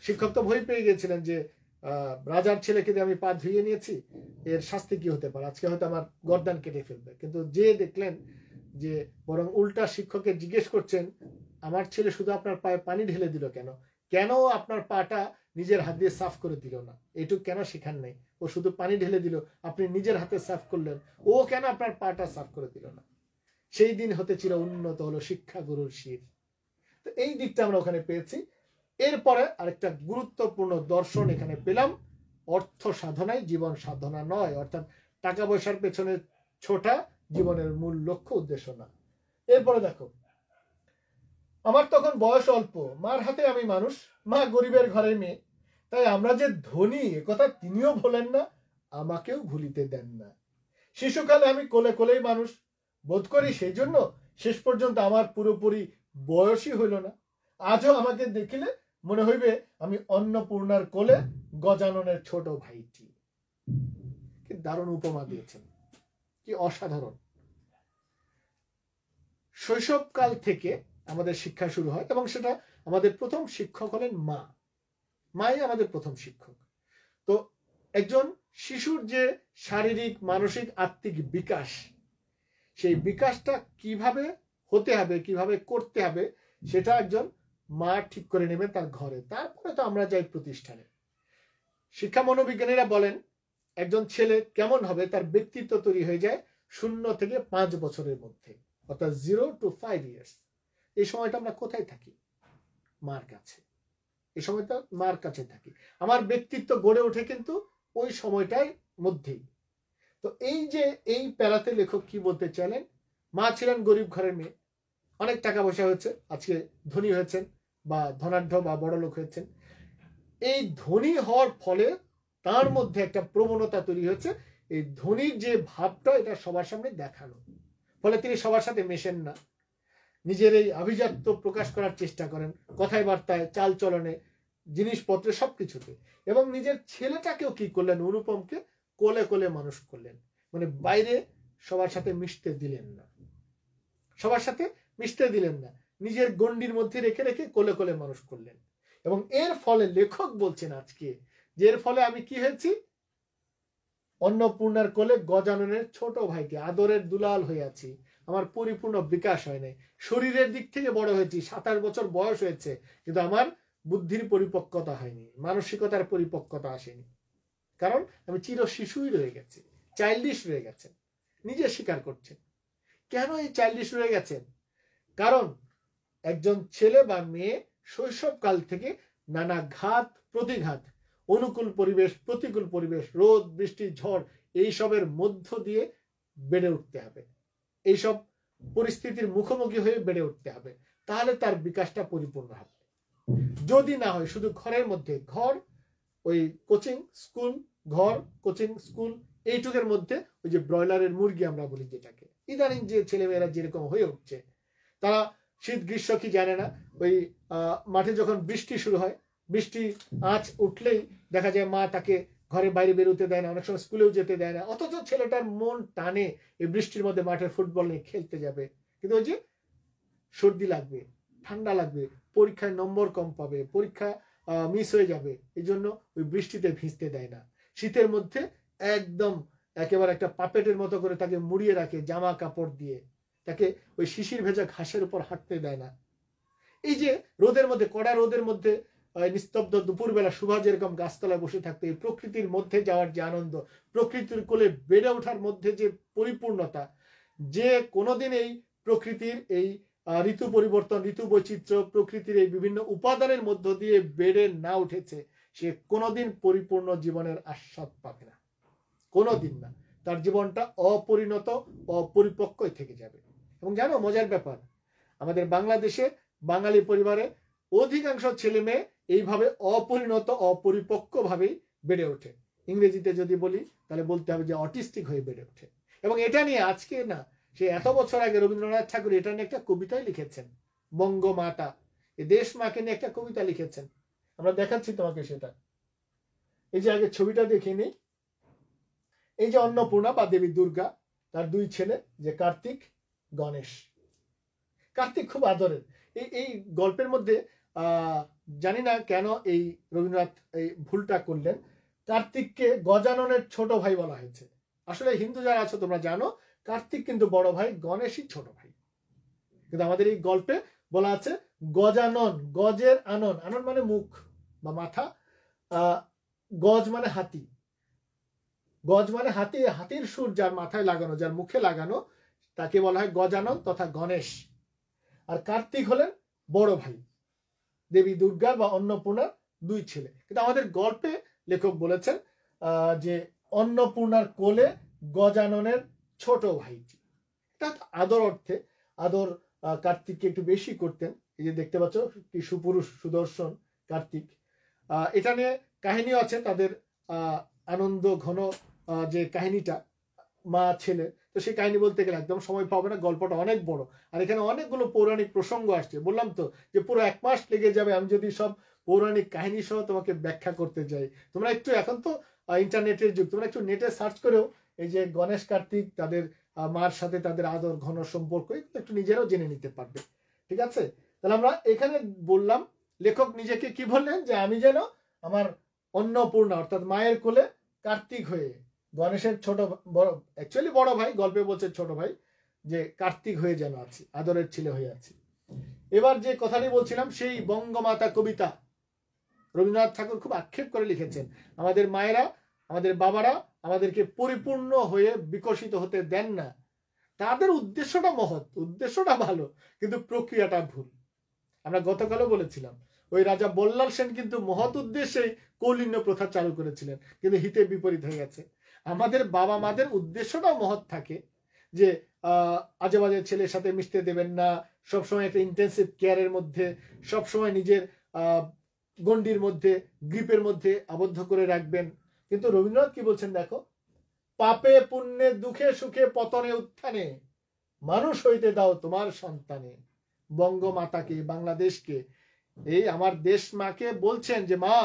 শিক্ষক তো ভয় পেয়ে গিয়েছিলেন যে রাজার ছেলেকে দিয়ে আমি পা ধুয়ে নিয়েছি, এর শাস্তি কি হতে পারে, আজকে হয়তো আমার গর্দান কেটে ফেলবে। কিন্তু যে দেখলেন যে বরং উল্টা শিক্ষককে জিজ্ঞেস করছেন, আমার ছেলে শুধু আপনার পায়ে পানি ঢেলে দিল কেন, কেন আপনার পাটা নিজের হাত দিয়ে সাফ করে দিল না, এটুকু কেন শেখার নেই? ও শুধু পানি ঢেলে দিল, আপনি নিজের হাতে সাফ করলেন, ও কেন আপনার পাটা সাফ করে দিল না? সেই দিন হতে চির উন্নত হলো শিক্ষাগুরুর শির। তো এই দিকটা আমরা ওখানে পেয়েছি। এরপরে আরেকটা গুরুত্বপূর্ণ দর্শন এখানে পেলাম, অর্থ সাধনাই জীবন সাধনা নয়, অর্থাৎ টাকা পয়সার পেছনে ছোটা জীবনের মূল লক্ষ্য উদ্দেশ্য না। এরপরে দেখো, আমার তখন বয়স অল্প, মার হাতে আমি মানুষ, মা গরিবের ঘরে মেয়ে, তাই আমরা যে ধনী একথা তিনিও ভোলেন না, আমাকেও ভুলিতে দেন না। শিশুকালে আমি কোলে কোলেই মানুষ বোধ করি, সেই জন্য শেষ পর্যন্ত আমার পুরোপুরি বয়সই হইল না। আজও আমাকে দেখিলে মনে হইবে আমি অন্নপূর্ণার কোলে গজাননের ছোট ভাইটি। কি দারুণ উপমা দিয়েছেন, কি অসাধারণ। শৈশবকাল থেকে আমাদের শিক্ষা শুরু হয়, এবং সেটা আমাদের প্রথম শিক্ষক হলেন মা, মাই আমাদের প্রথম শিক্ষক। তো একজন শিশুর যে শারীরিক, মানসিক, আত্মিক বিকাশ, সেই বিকাশটা কিভাবে হতে হবে, কিভাবে করতে হবে, সেটা একজন মা ঠিক করে নেবেন তার ঘরে। তারপরে তো আমরা যাই প্রতিষ্ঠানে। শিক্ষা মনোবিজ্ঞানীরা বলেন একজন ছেলে কেমন হবে তার ব্যক্তিত্ব তৈরি হয়ে যায় শূন্য থেকে পাঁচ বছরের মধ্যে, অর্থাৎ জিরো টু ফাইভ ইয়ার্স। এই সময়টা আমরা কোথায় থাকি? মার কাছে। এই সময়টা মার কাছে থাকি। আমার ব্যক্তিত্ব গড়ে ওঠে কিন্তু ওই সময়টার মধ্যেই। তো এই যে এই প্যারাতে লেখক কি বলতে চাইলেন, মা ছিলেন গরিব ঘরের মেয়ে, অনেক টাকা পয়সা হয়েছে, আজকে ধনী হয়েছেন বা ধনাঢ্য বা বড় লোক হয়েছেন। এই ধনী হওয়ার ফলে তার মধ্যে একটা প্রবণতা তৈরি হয়েছে এই ধনীর যে ভাবটা এটা সবার সামনে দেখানো, ফলে তিনি সবার সাথে মেশেন না, নিজের এই আভিজাত্য প্রকাশ করার চেষ্টা করেন কথায় বার্তায়, চাল চলনে, জিনিসপত্রে, সবকিছুতে। এবং নিজের ছেলেটাকেও কি করলেন, অনুপমকে কোলে কোলে মানুষ করলেন, মানে বাইরে সবার সাথে মিশতে দিলেন না, সবার সাথে মিশতে দিলেন না নিজের গণ্ডির মধ্যে রেখে রেখে কোলে কোলে মানুষ করলেন। এবং এর ফলে লেখক বলছেন আজকে যে এর ফলে আমি কি হয়েছি, অন্নপূর্ণার কোলে গজাননের ছোট ভাইকে, আদরের দুলাল হয়ে আছি, আমার পরিপূর্ণ বিকাশ হয় নাই, শরীরের দিক থেকে বড় হয়েছি, সাতাশ বছর বয়স হয়েছে কিন্তু আমার বুদ্ধির পরিপক্কতা হয়নি, মানসিকতার পরিপক্কতা আসেনি, কারণ আমি চির শিশুই রয়ে গেছি, চাইল্ডিশ রয়ে গেছেন, নিজে স্বীকার করছেন। কেন এই চাইল্ডিশ রয়ে গেছেন? কারণ একজন ছেলে বা মেয়ে শৈশবকাল থেকে নানা ঘাত প্রতিঘাত, অনুকূল পরিবেশ প্রতিকূল পরিবেশ, রোদ বৃষ্টি ঝড়, এইসবের মধ্য দিয়ে বেড়ে উঠতে হবে, এইসব পরিস্থিতির মুখোমুখি হয়ে বেড়ে উঠতে হবে, তাহলে তার বিকাশটা পরিপূর্ণ হবে। যদি না হয় শুধু ঘরের মধ্যে, ঘর ওই কোচিং স্কুল, ঘর কোচিং স্কুল, এইটুকের মধ্যে ওই যে ব্রয়লারের মুরগি আমরা বলি যেটাকে, ইদানিং যে ছেলেমেয়েরা যেরকম হয়ে উঠছে, তারা শীত গ্রীষ্ম কি জানে না, ওই মাঠে যখন বৃষ্টি শুরু হয়, বৃষ্টি আঁচ উঠলেই দেখা যায় মা তাকে ঘরে বাইরে বেরোতে দেয় না, অনেক সময় স্কুলেও যেতে দেয় না, অথচ ছেলেটার মন টানে এই বৃষ্টির মধ্যে মাঠে ফুটবল নিয়ে খেলতে যাবে, কিন্তু ওই যে সর্দি লাগবে, ঠান্ডা লাগবে, পরীক্ষায় নম্বর কম পাবে, পরীক্ষা মিস হয়ে যাবে, এই জন্য ওই বৃষ্টিতে ভিজতে দেয় না। শীতের মধ্যে একদম একেবারে একটা পাপেটের মতো করে তাকে মুড়িয়ে রাখে জামা কাপড় দিয়ে, তাকে ওই শিশির ভেজা ঘাসের উপর হাঁটতে দেয় না। এই যে রোদের মধ্যে, কড়া রোদের মধ্যে নিস্তব্ধ দুপুরবেলা সুভা যেরকম গাছতলায় বসে থাকতে, এই প্রকৃতির মধ্যে যাওয়ার যে আনন্দ, প্রকৃতির কোলে বেড়ে ওঠার মধ্যে যে পরিপূর্ণতা, যে কোনোদিন এই প্রকৃতির এই ঋতু পরিবর্তন, ঋতু বৈচিত্র্য, প্রকৃতির এই বিভিন্ন উপাদানের মধ্য দিয়ে বেড়ে না উঠেছে, সে কোনোদিন পরিপূর্ণ জীবনের আস্বাদ পাবে না, কোনোদিন না, তার জীবনটা অপরিণত অপরিপক্কই থেকে যাবে। এবং জানো মজার ব্যাপার, আমাদের বাংলাদেশে বাঙালি পরিবারে অধিকাংশ ছেলে মেয়ে এইভাবে অপরিণত অপরিপক্কভাবেই বেড়ে ওঠে, ইংরেজিতে যদি বলি তাহলে বলতে হবে যে অটিস্টিক হয়ে বেড়ে ওঠে। এবং এটা নিয়ে আজকে না, সে এত বছর আগে রবীন্দ্রনাথ ঠাকুর এটা নিয়ে একটা কবিতাই লিখেছেন, বঙ্গমাতা, এ দেশ মাকে নিয়ে একটা কবিতা লিখেছেন, আমরা দেখাচ্ছি তোমাকে সেটা। এই যে আগে ছবিটা দেখে নিই, এই যে অন্নপূর্ণা বা দেবী দুর্গা, তার দুই ছেলে যে কার্তিক, গণেশ। কার্তিক খুব আদরের, এই এই গল্পের মধ্যে আহ জানি না কেন এই রবীন্দ্রনাথ এই ভুলটা করলেন, কার্তিককে গজাননের ছোট ভাই বলা হয়েছে। আসলে হিন্দু যারা আছো তোমরা জানো কার্তিক কিন্তু বড় ভাই, গণেশই ছোট ভাই, কিন্তু আমাদের এই গল্পে বলা আছে গজানন, গজের আনন, আনন মানে মুখ বা মাথা, আহ গজ মানে হাতি, গজ মানে হাতি, হাতির সুর যার মাথায় লাগানো, যার মুখে লাগানো, তাকে বলা হয় গজানন তথা গণেশ। আর কার্তিক হলেন বড় ভাই দেবী দুর্গা বা অন্নপূর্ণার দুই ছেলে, কিন্তু আমাদের গল্পে লেখক বলেছেন যে অন্নপূর্ণার কোলে গজাননের ছোট ভাইটি, এটা আদর অর্থে, আদর কার্তিককে একটু বেশি করতেন। এই যে দেখতে পাচ্ছ কি সুপুরুষ সুদর্শন কার্তিক, এটা নিয়ে কাহিনী আছে তাদের আনন্দ ঘন যে কাহিনীটা মা ছেলে, তো সেই কাহিনী বলতে গেলে একদম সময় পাবে না, গল্পটা অনেক বড়, আর এখানে অনেকগুলো পৌরাণিক প্রসঙ্গ আসছে, বললাম তো যে পুরো এক মাস লেগে যাবে আমি যদি সব পৌরাণিক কাহিনী সহ তোমাকে ব্যাখ্যা করতে যাই। তোমরা একটু, এখন তো ইন্টারনেটের যুগ, তোমরা একটু নেটে সার্চ করেও এই যে গণেশ কার্তিক তাদের মার সাথে তাদের আদর ঘন সম্পর্ক একটু নিজেরাও জেনে নিতে পারবে, ঠিক আছে? তাহলে আমরা এখানে বললাম লেখক নিজেকে কি বললেন, যে আমি যেন আমার অন্নপূর্ণা অর্থাৎ মায়ের কোলে কার্তিক হয়ে, গণেশের ছোট বড়, অ্যাকচুয়ালি বড় ভাই, গল্পে বলছে ছোট ভাই, যে কার্তিক হয়ে যেন আছি, আদরের ছেলে হয়ে আছি। এবার যে কথাটি বলছিলাম, সেই বঙ্গমাতা কবিতা রবীন্দ্রনাথ ঠাকুর খুব আক্ষেপ করে লিখেছেন, আমাদের মায়েরা, আমাদের বাবারা আমাদেরকে পরিপূর্ণ হয়ে বিকশিত হতে দেন না, তাদের উদ্দেশ্যটা মহৎ, উদ্দেশ্যটা ভালো, কিন্তু প্রক্রিয়াটা ভুল। আমরা গতকালও বলেছিলাম ওই রাজা বল্লাল সেন কিন্তু মহৎ উদ্দেশ্যেই কৌলিন্য প্রথা চালু করেছিলেন, কিন্তু হিতে বিপরীত হয়ে গেছে। আমাদের বাবা মাদের উদ্দেশ্যটাও মহৎ থাকে, যে आजे बाजे छेलेर साथे मिशते देबेन ना, सब समय एक इंटेंसिव केयारेर मध्य सब समय निजेर गंडिर मध्य ग्रिपेर मध्य आबद्ध करे राखबेन। किन्तु रवीन्द्रनाथ कि बोलছেন देखो, पापे पुण्ये दुखे सुखे पतने उत्थाने मानुष हईते दाओ तोमार सन्ताने। बंगमाता के बांग्लादेश के এই আমার দেশ মাকে বলছেন যে মা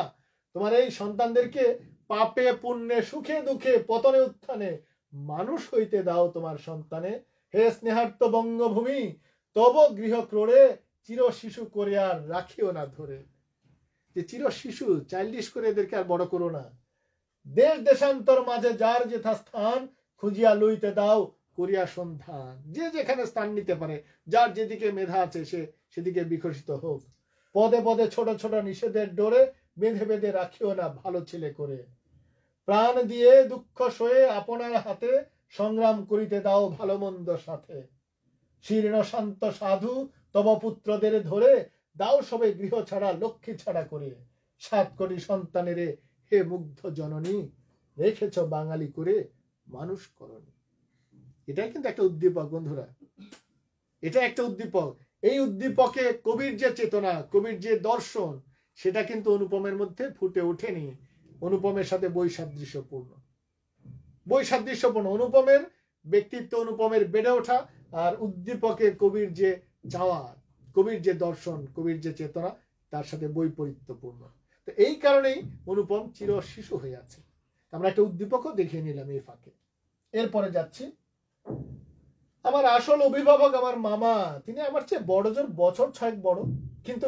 তোমার এই সন্তানদেরকে পাপে পুণ্যে সুখে দুঃখে পতনে উত্থানে মানুষ হইতে দাও তোমার সন্তানে। হে স্নেহার্ত বঙ্গভূমি তব গৃহ ক্রোড়ে চির শিশু করে আর রাখিও না ধরে। যে চির শিশু চাইল্ডিশ করে এদেরকে আর বড় করো না। দেশ দেশান্তর মাঝে যার যেথা স্থান খুঁজিয়া লইতে দাও করিয়া সন্ধান। যে যেখানে স্থান নিতে পারে, যার যেদিকে মেধা আছে সে সেদিকে বিকশিত হোক। पदे पदे छोट छोट निषेधेर डोरे बेधे बेधे राखिओ ना भालो छेले करे। प्राण दिए दुख सये आपनार हाथे संग्राम करिते दाओ भालो मंद साथे। शीर्ण शांत साधु तब पुत्रदेर धरे दाओ सबे गृह छाड़ा लक्ष्मी छाड़ा करे। सात कोटी सन्तानेरे हे मुग्ध जननी रेखेछो बांगाली करे मानुष करनी। एटाई किन्तु एकटा उद्दीपक बन्धुरा, एटा एकटा उद्दीपक। এই উদ্দীপকে কবির যে চেতনা, কবির যে দর্শন, সেটা কিন্তু অনুপমের মধ্যে ফুটে ওঠেনি। অনুপমের সাথে বৈসাদৃশ্যপূর্ণ বৈসাদৃশ্যপূর্ণ অনুপমের ব্যক্তিত্ব, অনুপমের বেড়ে ওঠা আর উদ্দীপকে কবির যে চাওয়া, কবির যে দর্শন, কবির যে চেতনা, তার সাথে বৈপরীত্যপূর্ণ। তো এই কারণেই অনুপম চির শিশু হয়ে আছে। আমরা একটা উদ্দীপকও দেখিয়ে নিলাম এই ফাঁকে। এরপরে যাচ্ছি, আমার আসল অভিভাবক আমার মামা, তিনি আমার চেয়ে বড় জোর বছর ছয়েক বড়, কিন্তু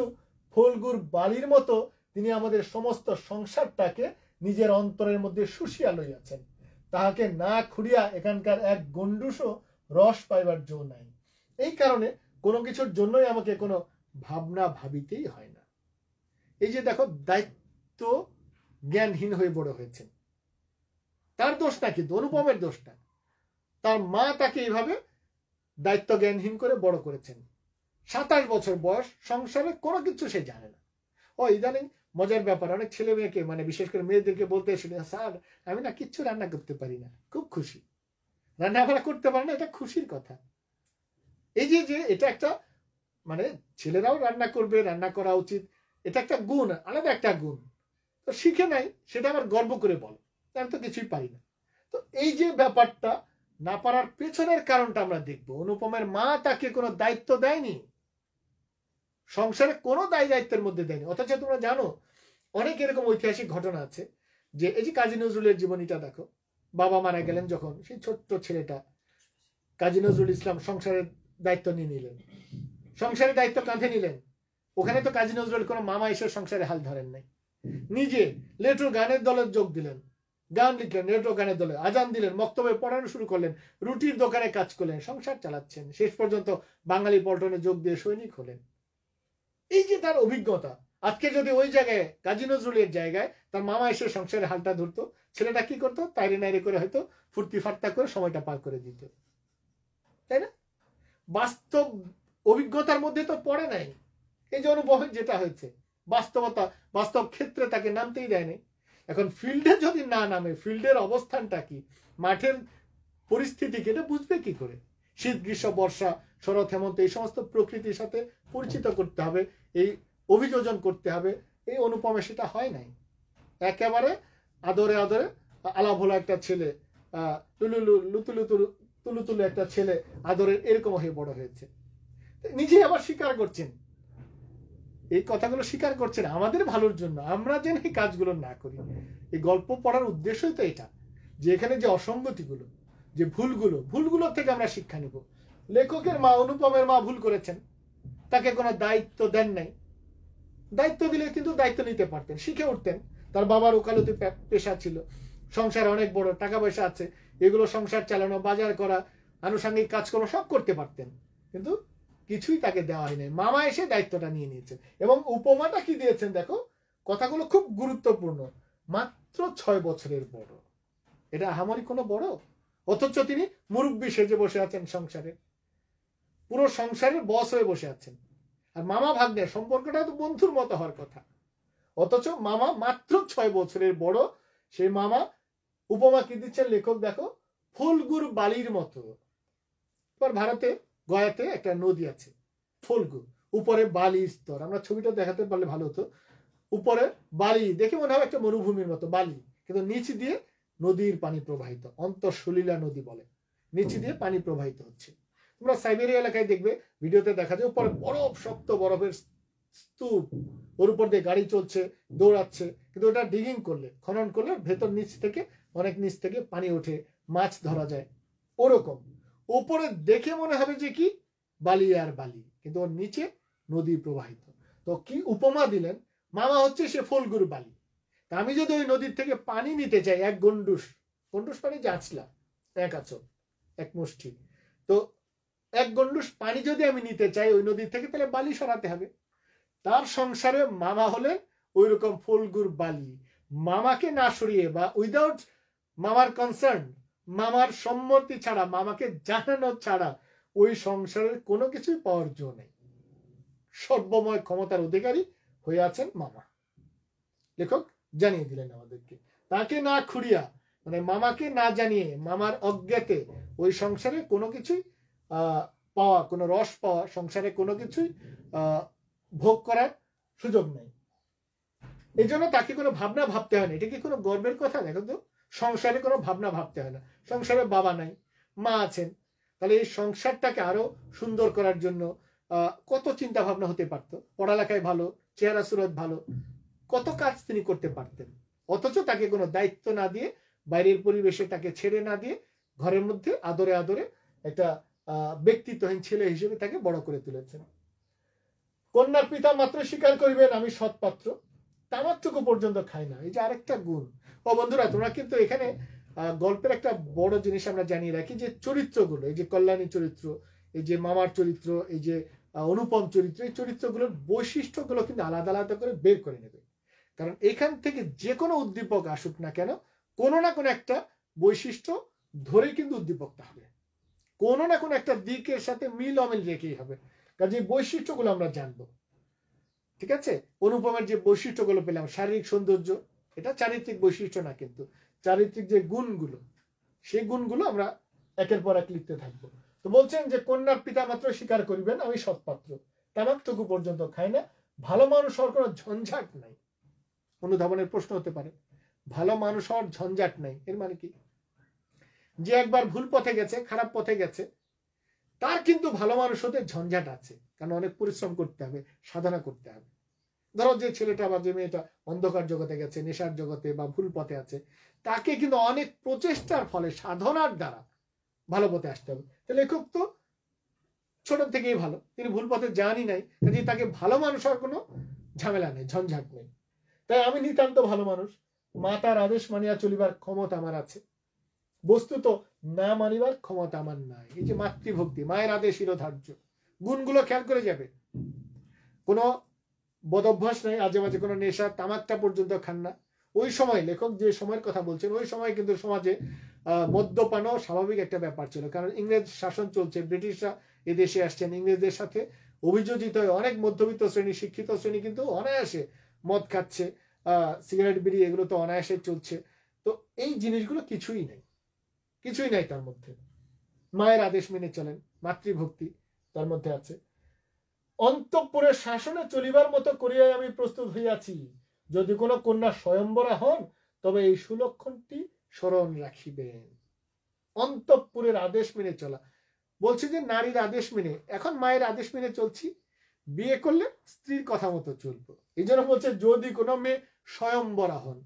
ফুলগুর বালির মতো তিনি আমাদের সমস্ত সংসারটাকে নিজের অন্তরের মধ্যে শুষিয়া লইয়াছেন। তাহাকে না খুঁড়িয়া এখানকার এক গন্ডুসও রস পাইবার জো নাই। এই কারণে কোনো কিছুর জন্যই আমাকে কোনো ভাবনা ভাবিতেই হয় না। এই যে দেখো, দায়িত্ব জ্ঞানহীন হয়ে বড় হয়েছেন। তার দোষটা কিন্তু অনুপমের দোষটা, তার মা তাকে এইভাবে দায়িত্ব জ্ঞানহীন করে বড় করেছেন। সাতাশ বছর বয়স, সংসারে কোনো কিছু সে জানে না। ও ইদানিং মজার ব্যাপার, অনেক ছেলে মেয়েকে মানে বিশেষ করে মেয়েদেরকে বলতে শুনি, স্যার আমি না কিচ্ছু রান্না করতে পারি না, খুব খুশি। রান্না করা করতে পারে না, এটা খুশির কথা। এই যে যে এটা একটা মানে ছেলেরাও রান্না করবে, রান্না করা উচিত, এটা একটা গুণ, আলাদা একটা গুণ। তো শিখে নাই সেটা আবার গর্ব করে বলে, আমি তো কিছুই পারি না। তো এই যে ব্যাপারটা না পারার পেছনের কারণটা আমরা দেখব। অনুপমের মা তাকে কোনো দায়িত্ব দেয়নি, সংসারে কোনো দায় দায়িত্বের মধ্যে দেয়নি। অথচ তোমরা জানো অনেক এরকম ঐতিহাসিক ঘটনা আছে যে এই যে কাজী নজরুলের জীবনীটা দেখো, বাবা মারা গেলেন যখন, সেই ছোট্ট ছেলেটা কাজী নজরুল ইসলাম সংসারের দায়িত্ব নিয়ে নিলেন, সংসারের দায়িত্ব কাঁধে নিলেন। ওখানে তো কাজী নজরুল কোনো মামা এসে সংসারে হাল ধরেন নাই, নিজে লেটুর গানের দলের যোগ দিলেন, গান লিখলেন, রেডিও গানের দলে আজান দিলেন, মক্তবে পড়ানো শুরু করলেন, রুটির দোকানে কাজ করলেন, সংসার চালাচ্ছেন, শেষ পর্যন্ত বাঙালি পল্টনে যোগ দিয়ে সৈনিক হলেন। এই যে তার অভিজ্ঞতা, আজকে যদি ওই জায়গায় কাজী নজরুলের জায়গায় তার মামা এসে সংসারে হালটা ধরতো, ছেলেটা কি করতো? তাইরে নাইরে করে হয়তো ফুর্তি ফার্তা করে সময়টা পার করে দিত, তাই না? বাস্তব অভিজ্ঞতার মধ্যে তো পড়ে নাই। এই যে অনুভবের যেটা হয়েছে, বাস্তবতা বাস্তব ক্ষেত্রে তাকে নামতেই দেয়নি। এখন ফিল্ডে যদি না নামে, ফিল্ডের অবস্থানটা কি, মাঠের পরিস্থিতিকে এটা বুঝবে কি করে? শীত গ্রীষ্ম বর্ষা শরৎ হেমন্ত এই সমস্ত প্রকৃতির সাথে পরিচিত করতে হবে, এই অভিযোজন করতে হবে। এই অনুপমে সেটা হয় নাই। একেবারে আদরে আদরে আলাভোলা একটা ছেলে, তুলু লুতুলু তুলুতুলু একটা ছেলে, আদরের এরকম হয়ে বড় হয়েছে। নিজেই আবার স্বীকার করছেন, এই কথাগুলো স্বীকার করছেন আমাদের ভালোর জন্য, আমরা যেন এই কাজগুলো না করি। এই গল্প পড়ার উদ্দেশ্যই তো এটা, যে এখানে যে অসঙ্গতিগুলো, যে ভুলগুলো, ভুলগুলোর থেকে আমরা শিক্ষা নিব। লেখকের মা, অনুপমের মা ভুল করেছেন, তাকে কোনো দায়িত্ব দেন নাই। দায়িত্ব দিলে কিন্তু দায়িত্ব নিতে পারতেন, শিখে উঠতেন। তার বাবার ওকালতি পেশা ছিল, সংসার অনেক বড়, টাকা পয়সা আছে, এগুলো সংসার চালানো, বাজার করা, আনুষঙ্গিক কাজকর্ম সব করতে পারতেন। কিন্তু কিছুই তাকে দেওয়া হয়নি, মামা এসে দায়িত্বটা নিয়ে নিয়েছেন। এবং উপমাটা কি দিয়েছেন দেখো, কথাগুলো খুব গুরুত্বপূর্ণ, মাত্র ছয় বছরের বড়। এটা আহামরি কোনো বড়, অথচ তিনি মুরব্বী সেজে বসে আছেন সংসারে, পুরো সংসারের বস হয়ে বসে আছেন। আর মামা ভাগ্নের সম্পর্কটা তো বন্ধুর মতো হওয়ার কথা, অথচ মামা মাত্র ছয় বছরের বড়। সেই মামা উপমা কি দিচ্ছেন লেখক দেখো, ফুলগুর বালির মতো। पर भारते गयाते एक नदी आछे फल्गु ऊपर बाली स्तर आमरा छविटा देखाते पारले भालो हतो ऊपर बाली देखे मने हय एकटा मरुभूमिर मतो बाली किन्तु नीच दिए नदीर पानी प्रवाहित अंतःसलिला नदी बोले नीचे दिए पानी प्रवाहित होच्छे तोमरा साइबेरिया एलाकाय देखबे भिडियोते देखा जाय ऊपर बरफ शक्त बरफेर स्तूप ओर ऊपर दिए गाड़ी चलछे दौड़ाच्छे किन्तु ओटा डिगिंग करले खनन करले भेतर नीच थेके अनेक नीच थेके पानी उठे माछ धरा जाय ओरकम ऊपर देखे मने हबे जे कि बाली आर बाली किन्तु ओर नीचे नदी प्रवाहित तो कि उपमा दिलेन मामा होच्छे से फलगुरु बाली ता आमि जोदि ओई नदीर थेके पानी निते चाइ एक गंडुस गंडुस पानी जाचला एक आछो एक मुष्ठी तो एक गंडुस पानी जोदि आमि निते चाइ ओई नदी थेके ताहले बाली सराते हबे तार संसारे मामा होलेन ओई रकम फलगुरु बाली मामा के ना सरिये बा उइदाउट मामार कनसार्न मामार सम्मति छाड़ा मामा के जानानो छाड़ा ओई संसारेर कोनो किछुई पाওয়ার জো নেই सर्वमय क्षमतार अधिकारी হয়ে আছেন मामा लेखक জানিয়ে দিলেন আমাদেরকে তাকে না খুঁড়িয়া মানে মামাকে না জানিয়ে মামার অজ্ঞাতে ওই সংসারে কোনো কিছুই পাওয়া কোনো রস পাওয়া সংসারে কোনো কিছুই ভোগ করার সুযোগ নেই এইজন্য তাকে কোনো ভাবনা ভাবতে হয় না এটা কি কোনো গর্বের কথা দেখো তো সংসারে কোনো ভাবনা ভাবতে হয় না সংসারে বাবা নাই মা আছেন তাহলে এই সংসারটাকে আরো সুন্দর করার জন্য কত চিন্তা ভাবনা হতে পারত পড়ালেখায় ভালো চেহারা সুরত ভালো কত কাজ তিনি করতে পারতেন অথচ তাকে কোনো দায়িত্ব না দিয়ে বাইরের পরিবেশে তাকে ছেড়ে না দিয়ে ঘরের মধ্যে আদরে আদরে একটা ব্যক্তিত্বহীন ছেলে হিসেবে তাকে বড় করে তুলেছেন কন্যার পিতা মাত্র স্বীকার করিবেন আমি সৎপাত্র তামাকটুকু পর্যন্ত খাই না এই যে আরেকটা গুণ ও বন্ধুরা তোমরা কিন্তু এখানে গল্পের একটা বড় জিনিস আমরা জানিয়ে রাখি যে চরিত্রগুলো এই যে কল্যাণী চরিত্র এই যে মামার চরিত্র এই যে অনুপম চরিত্র এই চরিত্রগুলোর বৈশিষ্ট্যগুলো কিন্তু আলাদা আলাদা করে বের করে নেবে কারণ এখান থেকে যে কোনো উদ্দীপক আসুক না কেন কোনো না কোনো একটা বৈশিষ্ট্য ধরে কিন্তু উদ্দীপকটা হবে কোনো না কোনো একটা দিকের সাথে মিল অমিল রেখেই হবে কারণ এই বৈশিষ্ট্যগুলো আমরা জানব ঠিক আছে অনুপমের যে বৈশিষ্ট্যগুলো পেলাম শারীরিক সৌন্দর্য এটা চারিত্রিক বৈশিষ্ট্য না কিন্তু চারিত্রিক যে গুণগুলো সেই গুণগুলো আমরা একের পর এক লিখতে থাকবো তো বলছেন যে কন্যার পিতামাত্র স্বীকার করিবেন আমি সৎপাত্র তামাকটুকু পর্যন্ত খাই না ভালো মানুষ হওয়ার কোনো ঝঞ্ঝাট নাই অনুধাবনের প্রশ্ন হতে পারে ভালো মানুষ হওয়ার ঝঞ্ঝাট নাই এর মানে কি যে একবার ভুল পথে গেছে খারাপ পথে গেছে তার কিন্তু ভালো মানুষ হতে ঝঞ্ঝাট আছে কারণ অনেক পরিশ্রম করতে হবে সাধনা করতে হবে ধরো যে ছেলেটা বা যে মেয়েটা অন্ধকার জগতে গেছে নেশার জগতে বা ভুল পথে আছে তাকে কিন্তু অনেক প্রচেষ্টার ফলে সাধনার দ্বারা ভালো পথে আসতে হবে তাহলে লেখক তো ছোট থেকেই ভালো তিনি ভুল পথে জানি নাই কাজে তাকে ভালো মানুষ আর কোনো ঝামেলা নেই ঝঞ্ঝাট নেই তাই আমি নিতান্ত ভালো মানুষ মাতার আদেশ মানিয়া চলিবার ক্ষমতা আমার আছে বস্তু তো না মানিবার ক্ষমতা আমার নাই এই যে মাতৃভক্তি মায়ের আদেশ শিরোধার্য গুণগুলো খেয়াল করে যাবে কোনো বদ অভ্যাস নাই আজে বাজে কোনো নেশা তামাকটা পর্যন্ত খান না ওই সময় লেখক যে সময়ের কথা বলছেন ওই সময় কিন্তু সমাজে মদ্যপানও স্বাভাবিক একটা ব্যাপার ছিল কারণ ইংরেজ শাসন চলছে ব্রিটিশরা এদেশে আসছেন ইংরেজদের সাথে অভিযোজিত হয়ে অনেক মধ্যবিত্ত শ্রেণী শিক্ষিত শ্রেণী কিন্তু অনায়াসে মদ খাচ্ছে সিগারেট বিড়ি এগুলো তো অনায়াসে চলছে তো এই জিনিসগুলো কিছুই নাই কিছুই নাই তার মধ্যে মায়ের আদেশ মেনে চলেন মাতৃভক্তি তার মধ্যে আছে অন্তঃপুরে শাসনে চলিবার মতো করিয়াই আমি প্রস্তুত হইয়াছি যদি কোনো কন্যা স্বয়ম্বরা হন তবে এই সুলক্ষণটি স্মরণ রাখিবেন অন্তঃপুরের আদেশ মেনে চলা বলছি যে নারীর আদেশ মেনে এখন মায়ের আদেশ মেনে চলছি বিয়ে করলে স্ত্রীর কথা মতো চলবো এই জন্য বলছে যদি কোনো মেয়ে স্বয়ম্বরা হন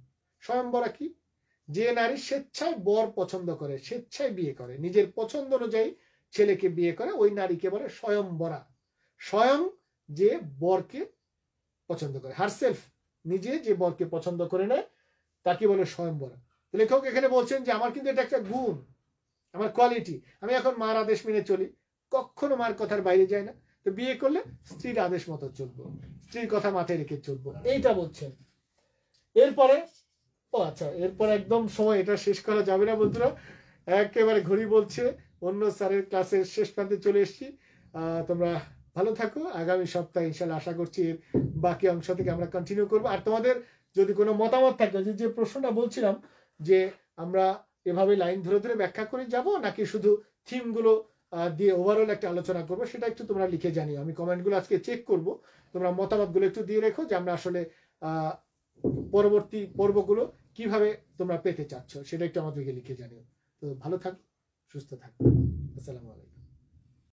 স্বয়ম্বরা কি যে নারী স্বেচ্ছায় বর পছন্দ করে স্বেচ্ছায় বিয়ে করে নিজের পছন্দ অনুযায়ী ছেলেকে বিয়ে করে ওই নারীকে বলে স্বয়ম্বরা স্বয়ং যে বরকে পছন্দ করে হারসেলফ নিজে যে বরকে পছন্দ করে নেয় তাকে বলে স্বয়ম্বরা লেখক এখানে বলছেন যে আমার কিন্তু এটা একটা গুণ আমার কোয়ালিটি আমি এখন মার আদেশ মেনে চলি কখনো মার কথার বাইরে যায় না তো বিয়ে করলে স্ত্রীর আদেশ মতো চলবো স্ত্রীর কথা মাথায় রেখে চলবো এইটা বলছেন এরপরে ও আচ্ছা এরপর একদম সময় এটা শেষ করা যাবে না বন্ধুরা একেবারে ঘড়ি বলছে অন্য স্যারের ক্লাসের শেষ প্রান্তে চলে এসেছি তোমরা ভালো থাকো আগামী সপ্তাহে ইনশাআল্লাহ আশা করছি এর বাকি অংশ থেকে আমরা কন্টিনিউ করব আর তোমাদের যদি কোনো মতামত থাকে যে প্রশ্নটা বলছিলাম যে আমরা এভাবে লাইন ধরে ধরে ব্যাখ্যা করে যাব নাকি শুধু থিমগুলো দিয়ে ওভারঅল একটা আলোচনা করব। সেটা একটু তোমরা লিখে জানিও, আমি কমেন্টগুলো আজকে চেক করব। তোমরা মতামতগুলো একটু দিয়ে রেখো যে আমরা আসলে পরবর্তী পর্বগুলো কিভাবে তোমরা পেতে চাচ্ছ, সেটা একটু আমাদেরকে লিখে জানিও। তো ভালো থাকো, সুস্থ থাকো, আসসালামু আলাইকুম।